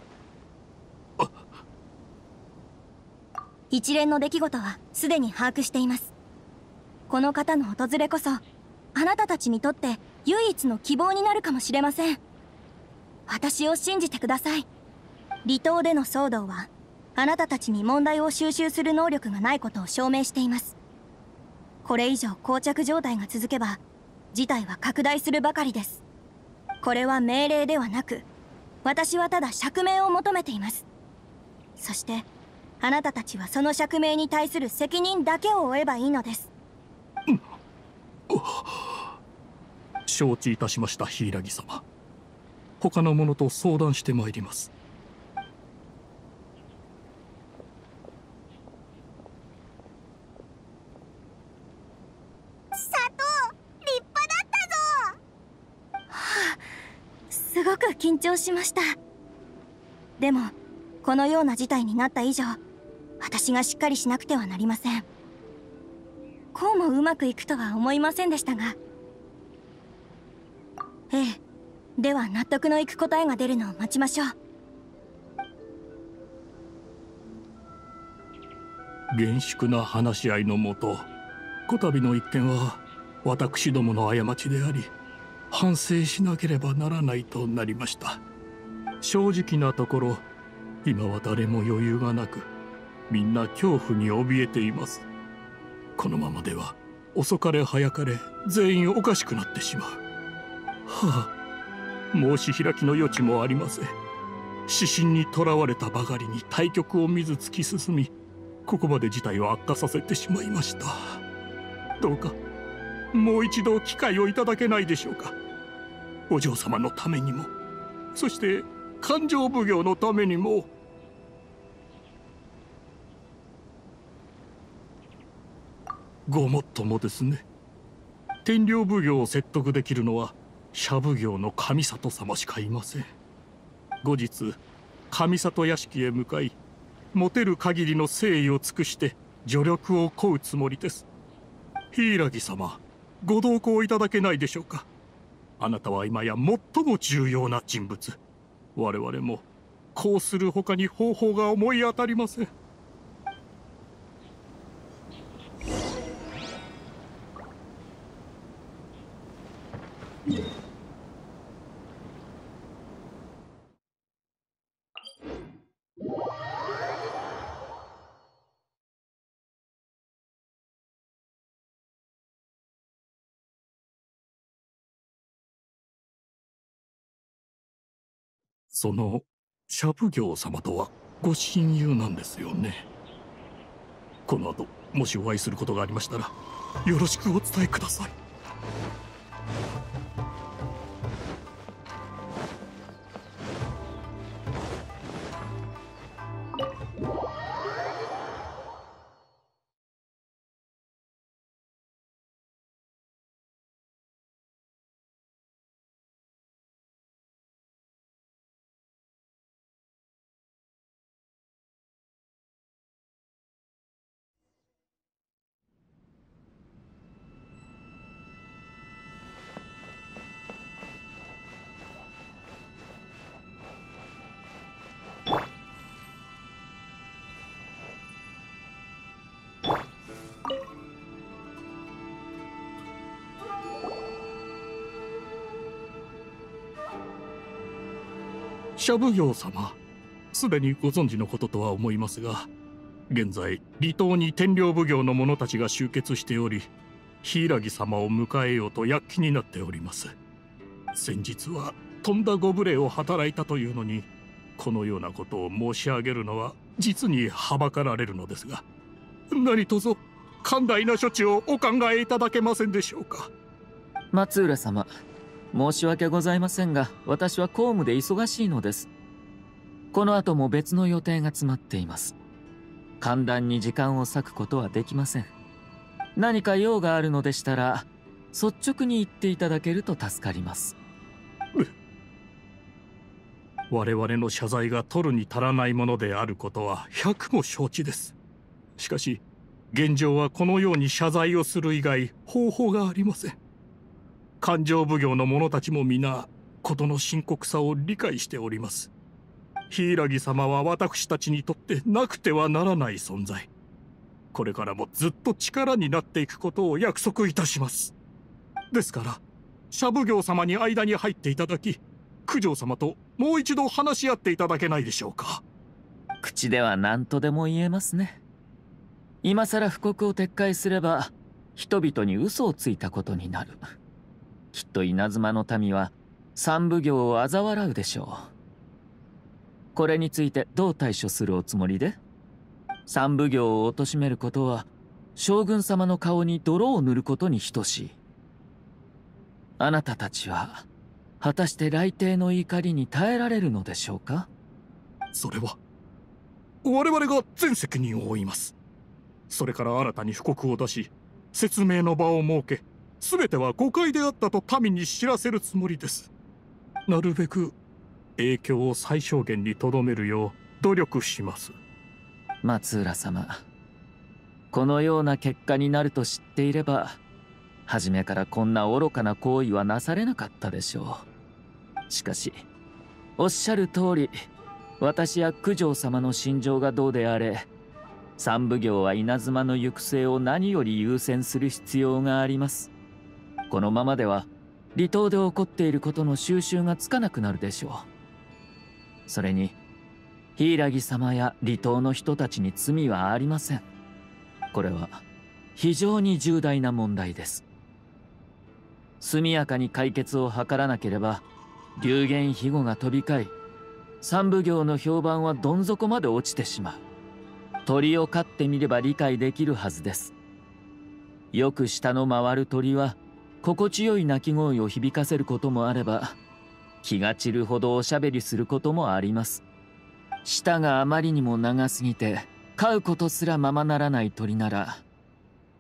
一連の出来事はすでに把握しています。この方の訪れこそ、あなたたちにとって唯一の希望になるかもしれません。私を信じてください。離島での騒動はあなたたちに問題を収集する能力がないことを証明しています。これ以上膠着状態が続けば、事態は拡大するばかりです。これは命令ではなく、私はただ釈明を求めています。そしてあなたたちはその釈明に対する責任だけを負えばいいのです。承知いたしました、柊様。他の者と相談してまいります。すごく緊張しました。でもこのような事態になった以上、私がしっかりしなくてはなりません。こうもうまくいくとは思いませんでしたが。ええ、では納得のいく答えが出るのを待ちましょう。厳粛な話し合いのもと、こたびの一件は私どもの過ちであり、反省しなければならないとなりました。正直なところ、今は誰も余裕がなく、みんな恐怖に怯えています。このままでは遅かれ早かれ全員おかしくなってしまう。はあ、申し開きの余地もありません。指針にとらわれたばかりに対局を見ず突き進み、ここまで事態を悪化させてしまいました。どうかもう一度機会をいただけないでしょうか。お嬢様のためにも、そして勘定奉行のためにも。ごもっともですね。天領奉行を説得できるのは社奉行の上里様しかいません。後日上里屋敷へ向かい、持てる限りの誠意を尽くして助力を請うつもりです。柊様、ご同行いただけないでしょうか。あなたは今や最も重要な人物。我々もこうする他に方法が思い当たりません。その社奉行様とはご親友なんですよね。この後もしお会いすることがありましたら、よろしくお伝えください。社奉行様、すでにご存知のこととは思いますが、現在離島に天領奉行の者たちが集結しており、柊様を迎えようと躍起になっております。先日はとんだご無礼を働いたというのに、このようなことを申し上げるのは実にはばかられるのですが、何卒寛大な処置をお考えいただけませんでしょうか。松浦様、申し訳ございませんが、私は公務で忙しいのです。この後も別の予定が詰まっています。簡単に時間を割くことはできません。何か用があるのでしたら率直に言っていただけると助かります。我々の謝罪が取るに足らないものであることは百も承知です。しかし現状はこのように謝罪をする以外方法がありません。勘定奉行の者たちも皆事の深刻さを理解しております。柊様は私たちにとってなくてはならない存在。これからもずっと力になっていくことを約束いたします。ですから、社奉行様に間に入っていただき、九条様ともう一度話し合っていただけないでしょうか。口では何とでも言えますね。今さら布告を撤回すれば、人々に嘘をついたことになる。きっと稲妻の民は三奉行を嘲笑うでしょう。これについてどう対処するおつもりで？三奉行を貶めることは将軍様の顔に泥を塗ることに等しい。あなたたちは果たして雷帝の怒りに耐えられるのでしょうか？それは我々が全責任を負います。それから新たに布告を出し、説明の場を設け、全ては誤解であったと民に知らせるつもりです。なるべく影響を最小限にとどめるよう努力します。松浦様、このような結果になると知っていれば、初めからこんな愚かな行為はなされなかったでしょう。しかしおっしゃる通り、私や九条様の心情がどうであれ、三奉行は稲妻の行く末を何より優先する必要があります。このままでは離島で起こっていることの収拾がつかなくなるでしょう。それに柊様や離島の人たちに罪はありません。これは非常に重大な問題です。速やかに解決を図らなければ、流言飛語が飛び交い、三奉行の評判はどん底まで落ちてしまう。鳥を飼ってみれば理解できるはずです。よく舌の回る鳥は心地よい鳴き声を響かせることもあれば、気が散るほどおしゃべりすることもあります。舌があまりにも長すぎて飼うことすらままならない鳥なら、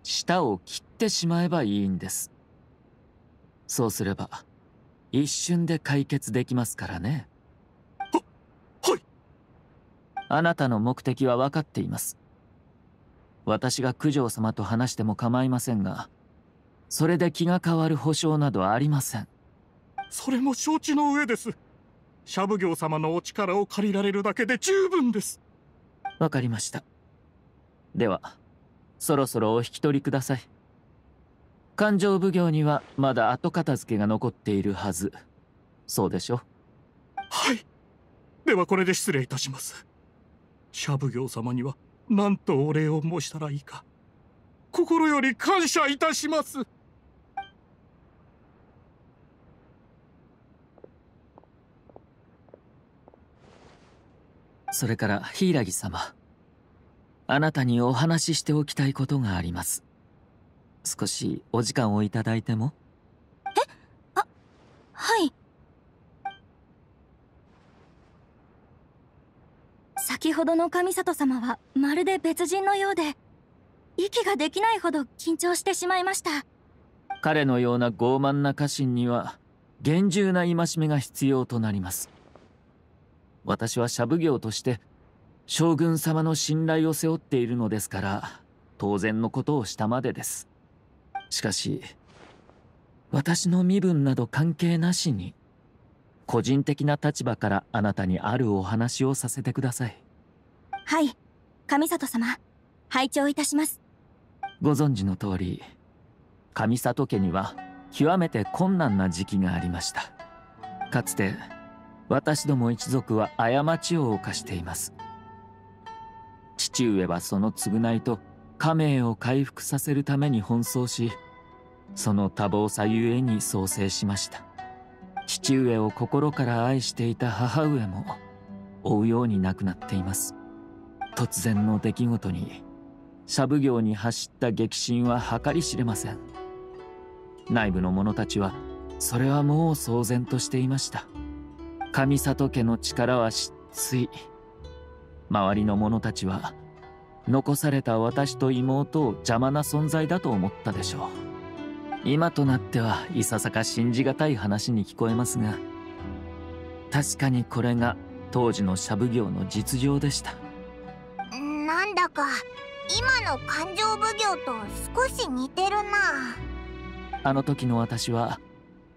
舌を切ってしまえばいいんです。そうすれば一瞬で解決できますからね。はい。あなたの目的は分かっています。私が九条様と話しても構いませんが、それで気が変わる保証などありません。それも承知の上です。社奉行様のお力を借りられるだけで十分です。わかりました。ではそろそろお引き取りください。勘定奉行にはまだ後片付けが残っているはず。そうでしょ？はい。ではこれで失礼いたします。社奉行様には何とお礼を申したらいいか、心より感謝いたします。それから柊様、あなたにお話ししておきたいことがあります。少しお時間をいただいても？あ、はい。先ほどの神里様はまるで別人のようで、息ができないほど緊張してしまいました。彼のような傲慢な家臣には厳重な戒めが必要となります。私は社奉行として将軍様の信頼を背負っているのですから、当然のことをしたまでです。しかし私の身分など関係なしに、個人的な立場からあなたにあるお話をさせてください。はい、神里様、拝聴いたします。ご存知の通り、上里家には極めて困難な時期がありました。かつて私ども一族は過ちを犯しています。父上はその償いと家名を回復させるために奔走し、その多忙さゆえに創生しました。父上を心から愛していた母上も追うように亡くなっています。突然の出来事に社奉行に走った激震は計り知れません。内部の者たちはそれはもう騒然としていました。上里家の力は失墜、周りの者たちは残された私と妹を邪魔な存在だと思ったでしょう。今となってはいささか信じがたい話に聞こえますが、確かにこれが当時の社奉行の実情でした。なんだか今の勘定奉行と少し似てるな。あの時の私は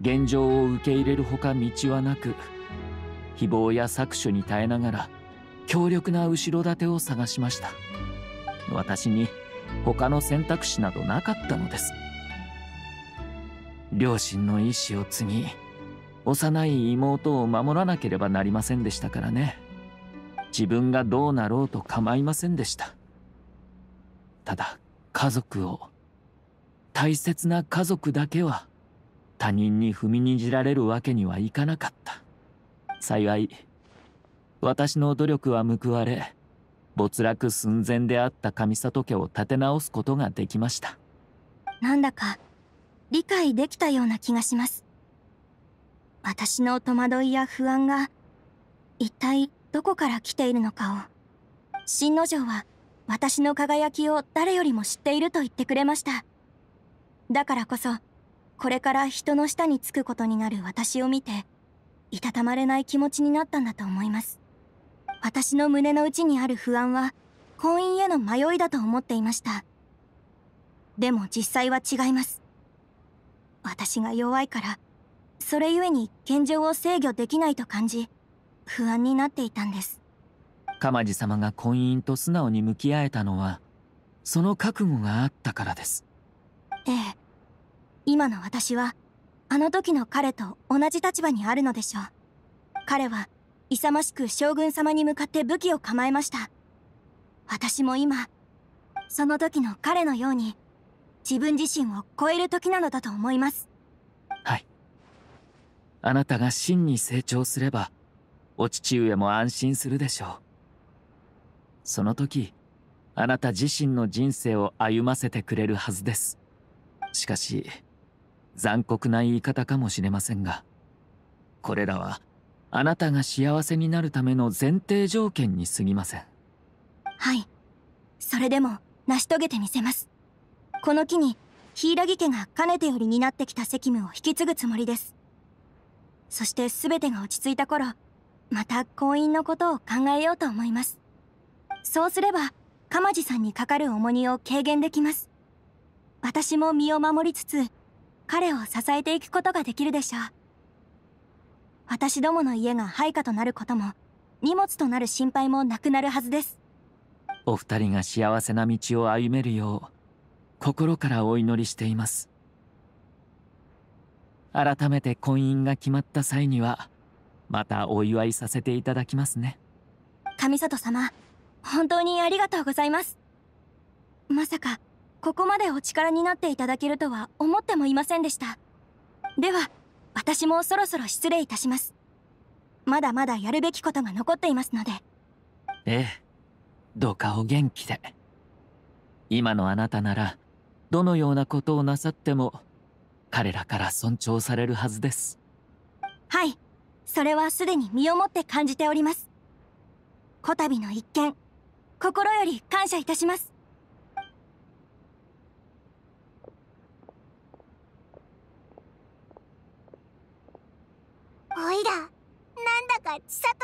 現状を受け入れるほか道はなく、誹謗や搾取に耐えながら強力な後ろ盾を探しました。私に他の選択肢などなかったのです。両親の意志を継ぎ、幼い妹を守らなければなりませんでしたからね。自分がどうなろうと構いませんでした。ただ家族を、大切な家族だけは他人に踏みにじられるわけにはいかなかった。幸い私の努力は報われ、没落寸前であった上里家を立て直すことができました。なんだか理解できたような気がします。私の戸惑いや不安が一体どこから来ているのかを、新之丞は私の輝きを誰よりも知っていると言ってくれました。だからこそこれから人の下につくことになる私を見て、いたたまれない気持ちになったんだと思います。私の胸の内にある不安は婚姻への迷いだと思っていました。でも実際は違います。私が弱いから、それゆえに現状を制御できないと感じ、不安になっていたんです。鎌地様が婚姻と素直に向き合えたのは、その覚悟があったからです。ええ、今の私は、あの時の彼と同じ立場にあるのでしょう。彼は、勇ましく将軍様に向かって武器を構えました。私も今、その時の彼のように、自分自身を超える時なのだと思います。はい、あなたが真に成長すればお父上も安心するでしょう。その時あなた自身の人生を歩ませてくれるはずです。しかし残酷な言い方かもしれませんが、これらはあなたが幸せになるための前提条件に過ぎません。はい、それでも成し遂げてみせます。この機に柊家がかねてより担ってきた責務を引き継ぐつもりです。そして全てが落ち着いた頃、また婚姻のことを考えようと思います。そうすれば鎌地さんにかかる重荷を軽減できます。私も身を守りつつ彼を支えていくことができるでしょう。私どもの家が配下となることも荷物となる心配もなくなるはずです。お二人が幸せな道を歩めるよう心からお祈りしています。改めて婚姻が決まった際にはまたお祝いさせていただきますね。上里様、本当にありがとうございます。まさかここまでお力になっていただけるとは思ってもいませんでした。では私もそろそろ失礼いたします。まだまだやるべきことが残っていますので。ええ、どうかお元気で。今のあなたならどのようなことをなさっても彼らから尊重されるはずです。はい、それはすでに身をもって感じております。こたびの一件、心より感謝いたします。おいら、なんだか千里が輝いて見える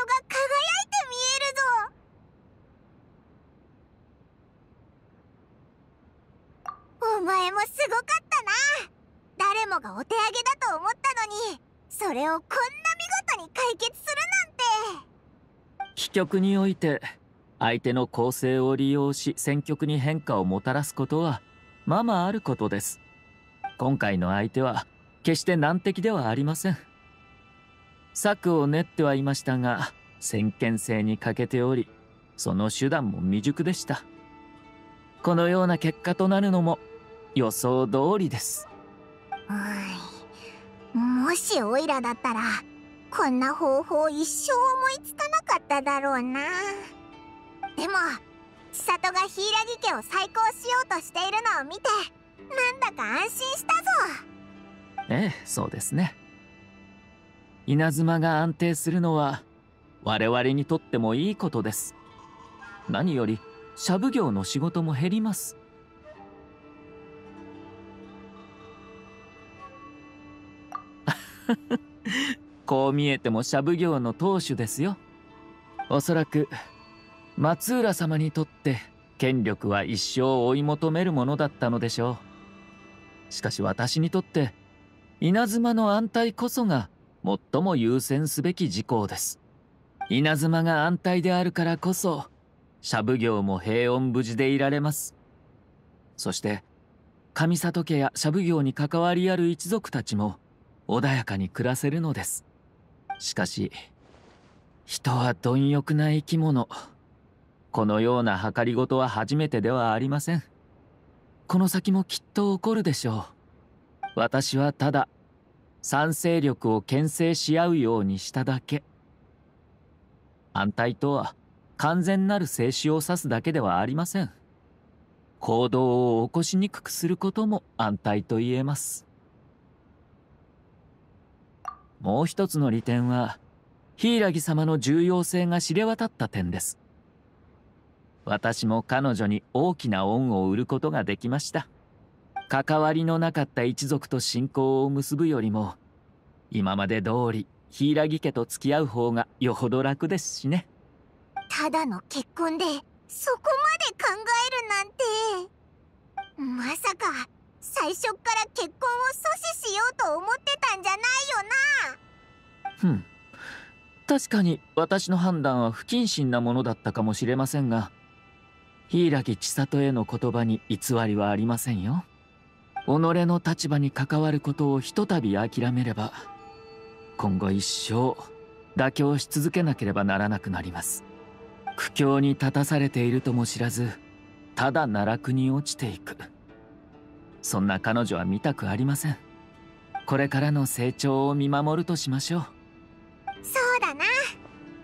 ぞ。お前もすごかったな。誰もがお手上げだと思ったのに、それをこんな見事に解決するなんて。棋局において相手の攻勢を利用し戦局に変化をもたらすことはままあることです。今回の相手は決して難敵ではありません。策を練ってはいましたが、先見性に欠けており、その手段も未熟でした。このような結果となるのも予想通りです。もしオイラだったら、こんな方法一生思いつかなかっただろうな。でも、千里が柊家を再興しようとしているのを見て、なんだか安心したぞ。ええ、そうですね。稲妻が安定するのは我々にとってもいいことです。何よりシャブ業の仕事も減ります。こう見えてもシャブ業の当主ですよ。おそらく松浦様にとって権力は一生追い求めるものだったのでしょう。しかし私にとって稲妻の安泰こそが最も優先すべき事項です。稲妻が安泰であるからこそ、シャブ業も平穏無事でいられます。そして、上里家やシャブ業に関わりある一族たちも穏やかに暮らせるのです。しかし、人は貪欲な生き物。このような計りごとは初めてではありません。この先もきっと起こるでしょう。私はただ、賛成力を牽制し合うようにしただけ。安泰とは完全なる静止を指すだけではありません。行動を起こしにくくすることも安泰と言えます。もう一つの利点は柊様の重要性が知れ渡った点です。私も彼女に大きな恩を売ることができました。関わりのなかった一族と親交を結ぶよりも、今まで通り柊家と付き合う方がよほど楽ですしね。ただの結婚でそこまで考えるなんて、まさか最初っから結婚を阻止しようと思ってたんじゃないよな。確かに私の判断は不謹慎なものだったかもしれませんが、柊千里への言葉に偽りはありませんよ。己の立場に関わることをひとたび諦めれば、今後一生妥協し続けなければならなくなります。苦境に立たされているとも知らず、ただ奈落に落ちていく、そんな彼女は見たくありません。これからの成長を見守るとしましょう。そうだな、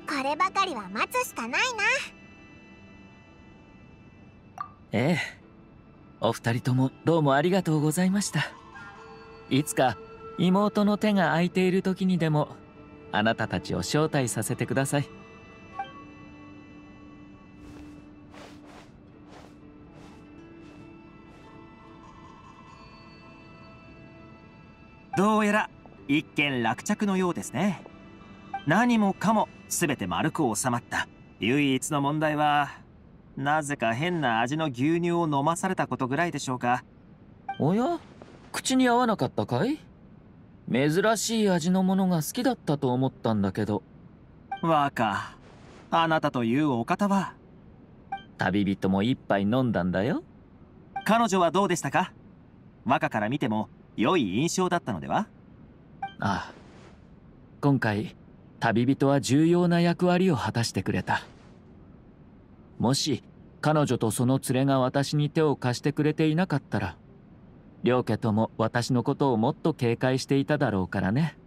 こればかりは待つしかないな。ええ、お二人ともどうもありがとうございました。いつか妹の手が空いている時にでもあなたたちを招待させてください。どうやら一件落着のようですね。何もかも全て丸く収まった。唯一の問題はなぜか変な味の牛乳を飲まされたことぐらいでしょうか。おや、口に合わなかったかい？珍しい味のものが好きだったと思ったんだけど。若、あなたというお方は。旅人も一杯飲んだんだよ。彼女はどうでしたか？若から見ても良い印象だったのでは？ああ、今回旅人は重要な役割を果たしてくれた。もし彼女とその連れが私に手を貸してくれていなかったら、両家とも私のことをもっと警戒していただろうからね。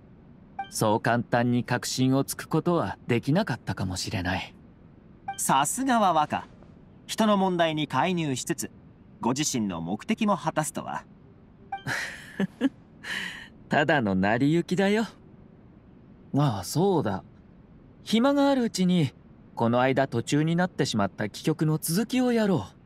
そう簡単に確信をつくことはできなかったかもしれない。さすがは若、人の問題に介入しつつご自身の目的も果たすとは。ただの成り行きだよ。ああ、そうだ、暇があるうちにこの間途中になってしまった戯曲の続きをやろう。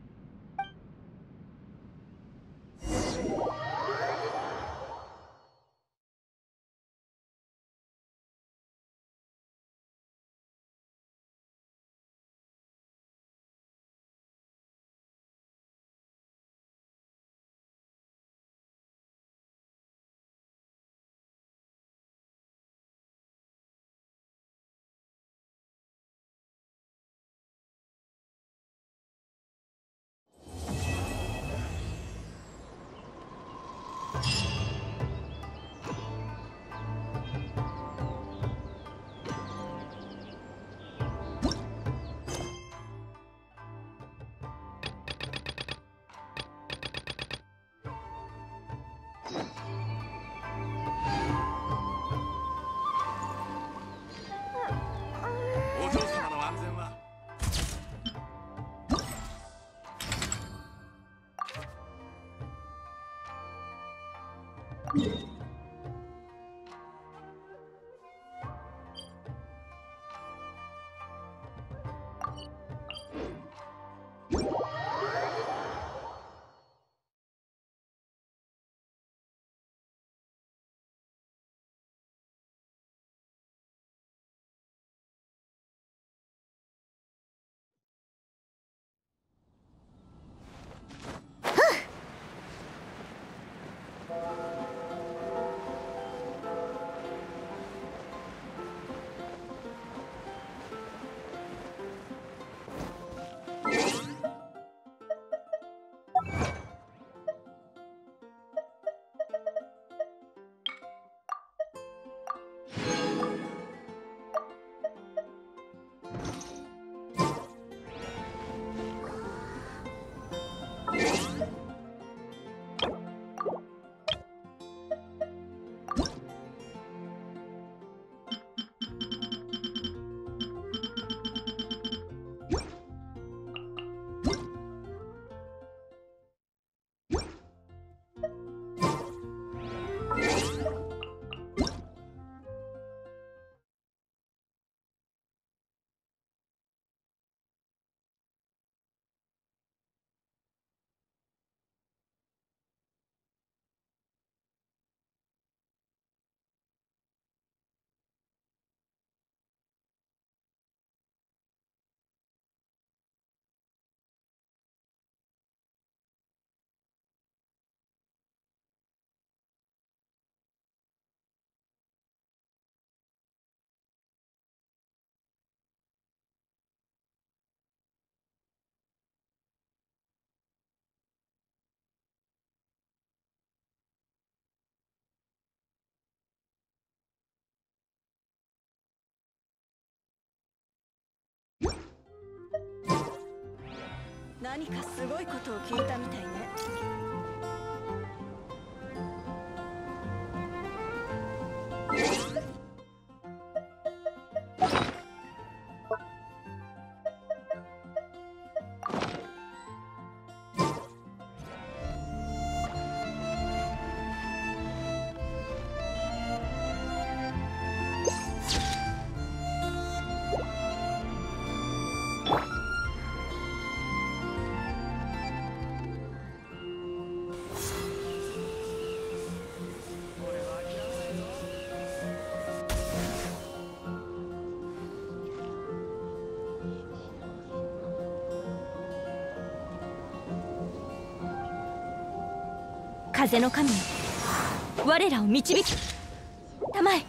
何かすごいことを聞いたみたいね。風の神よ、我らを導き、たまえ。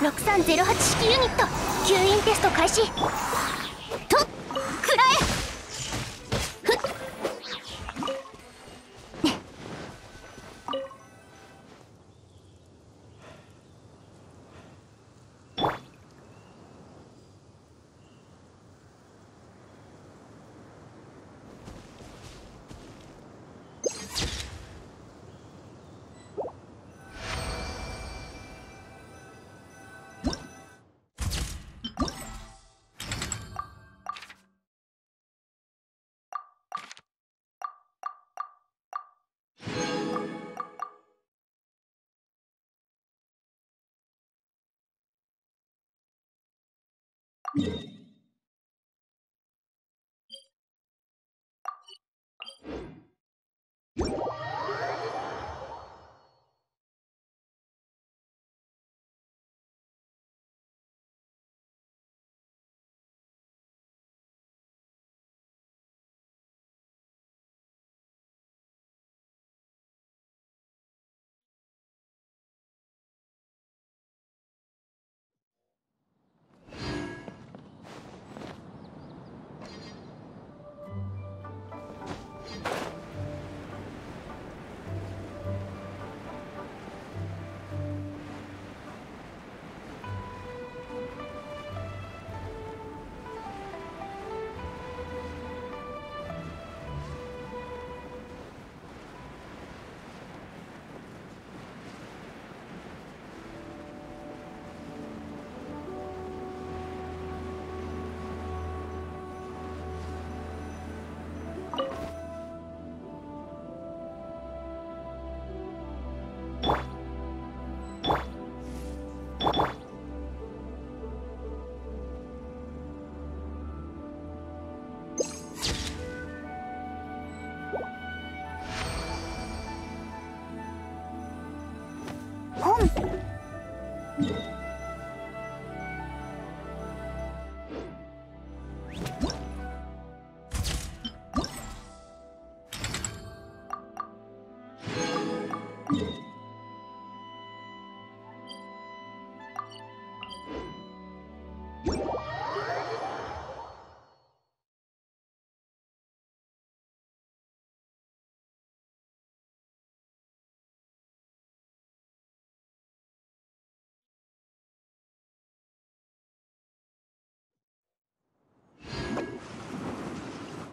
6308式ユニット吸引テスト開始とくらえ。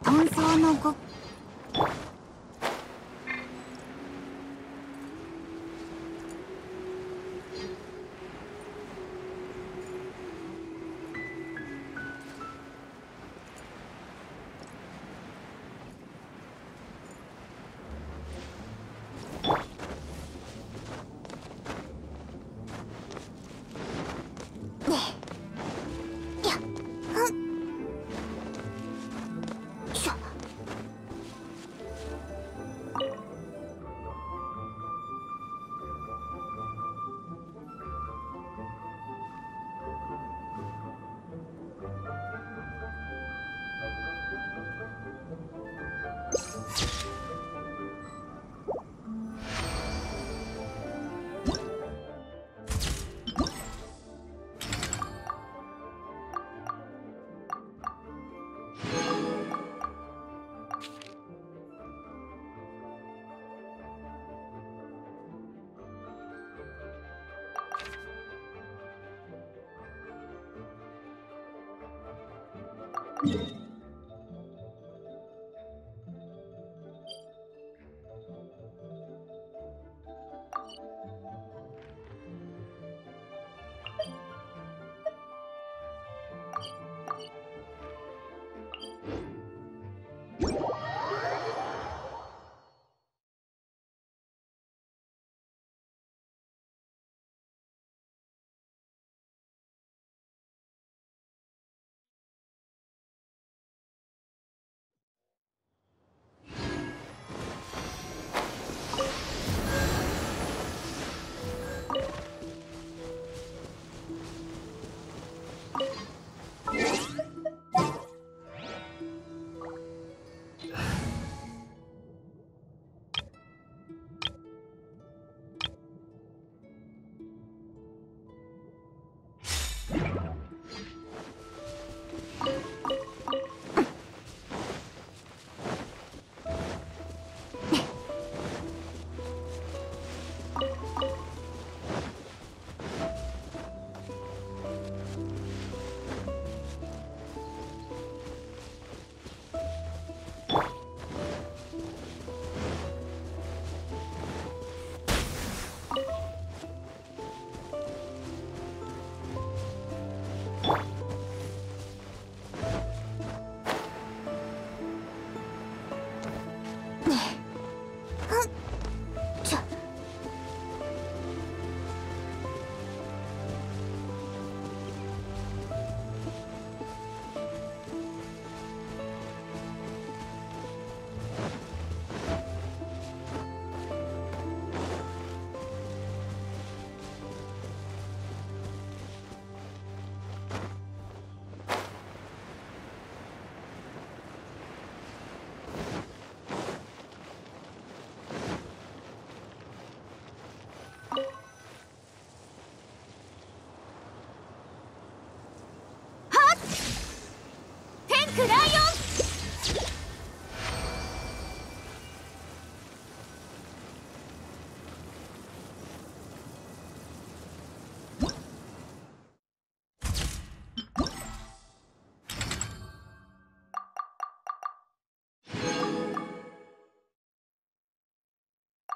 本当のご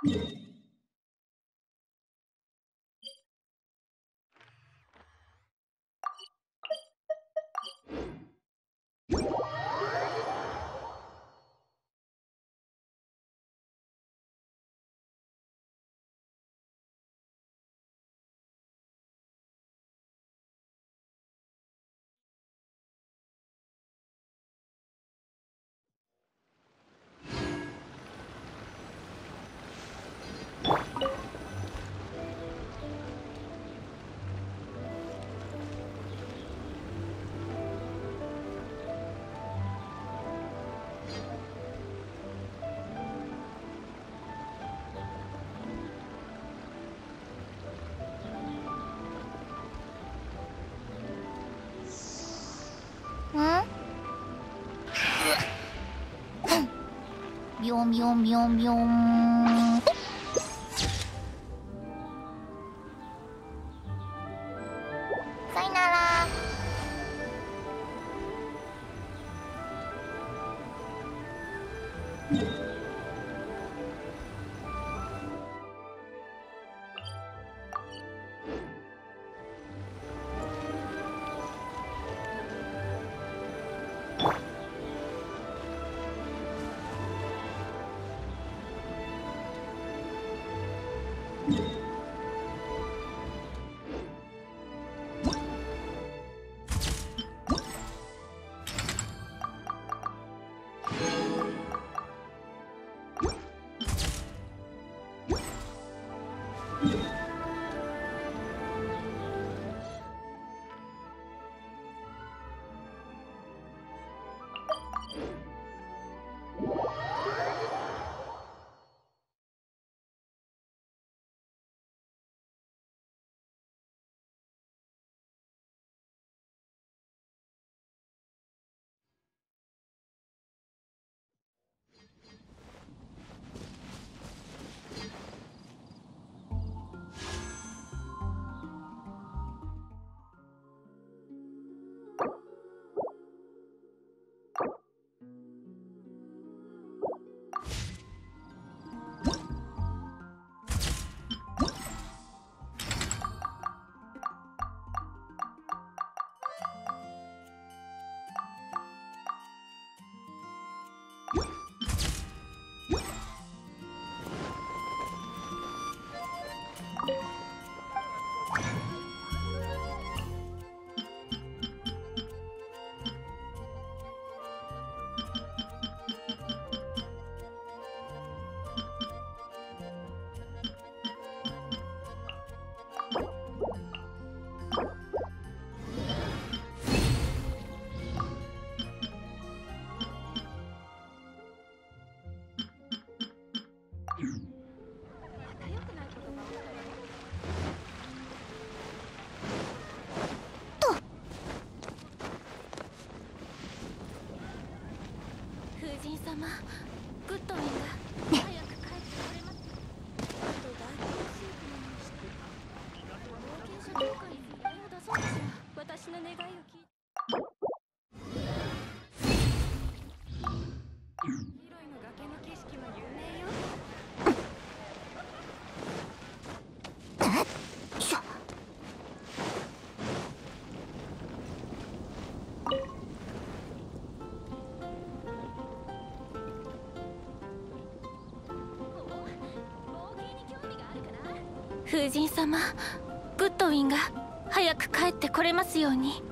ビョンビョンビョンビョン。さよなら。風神様、グッドウィンが早く帰ってこれますように。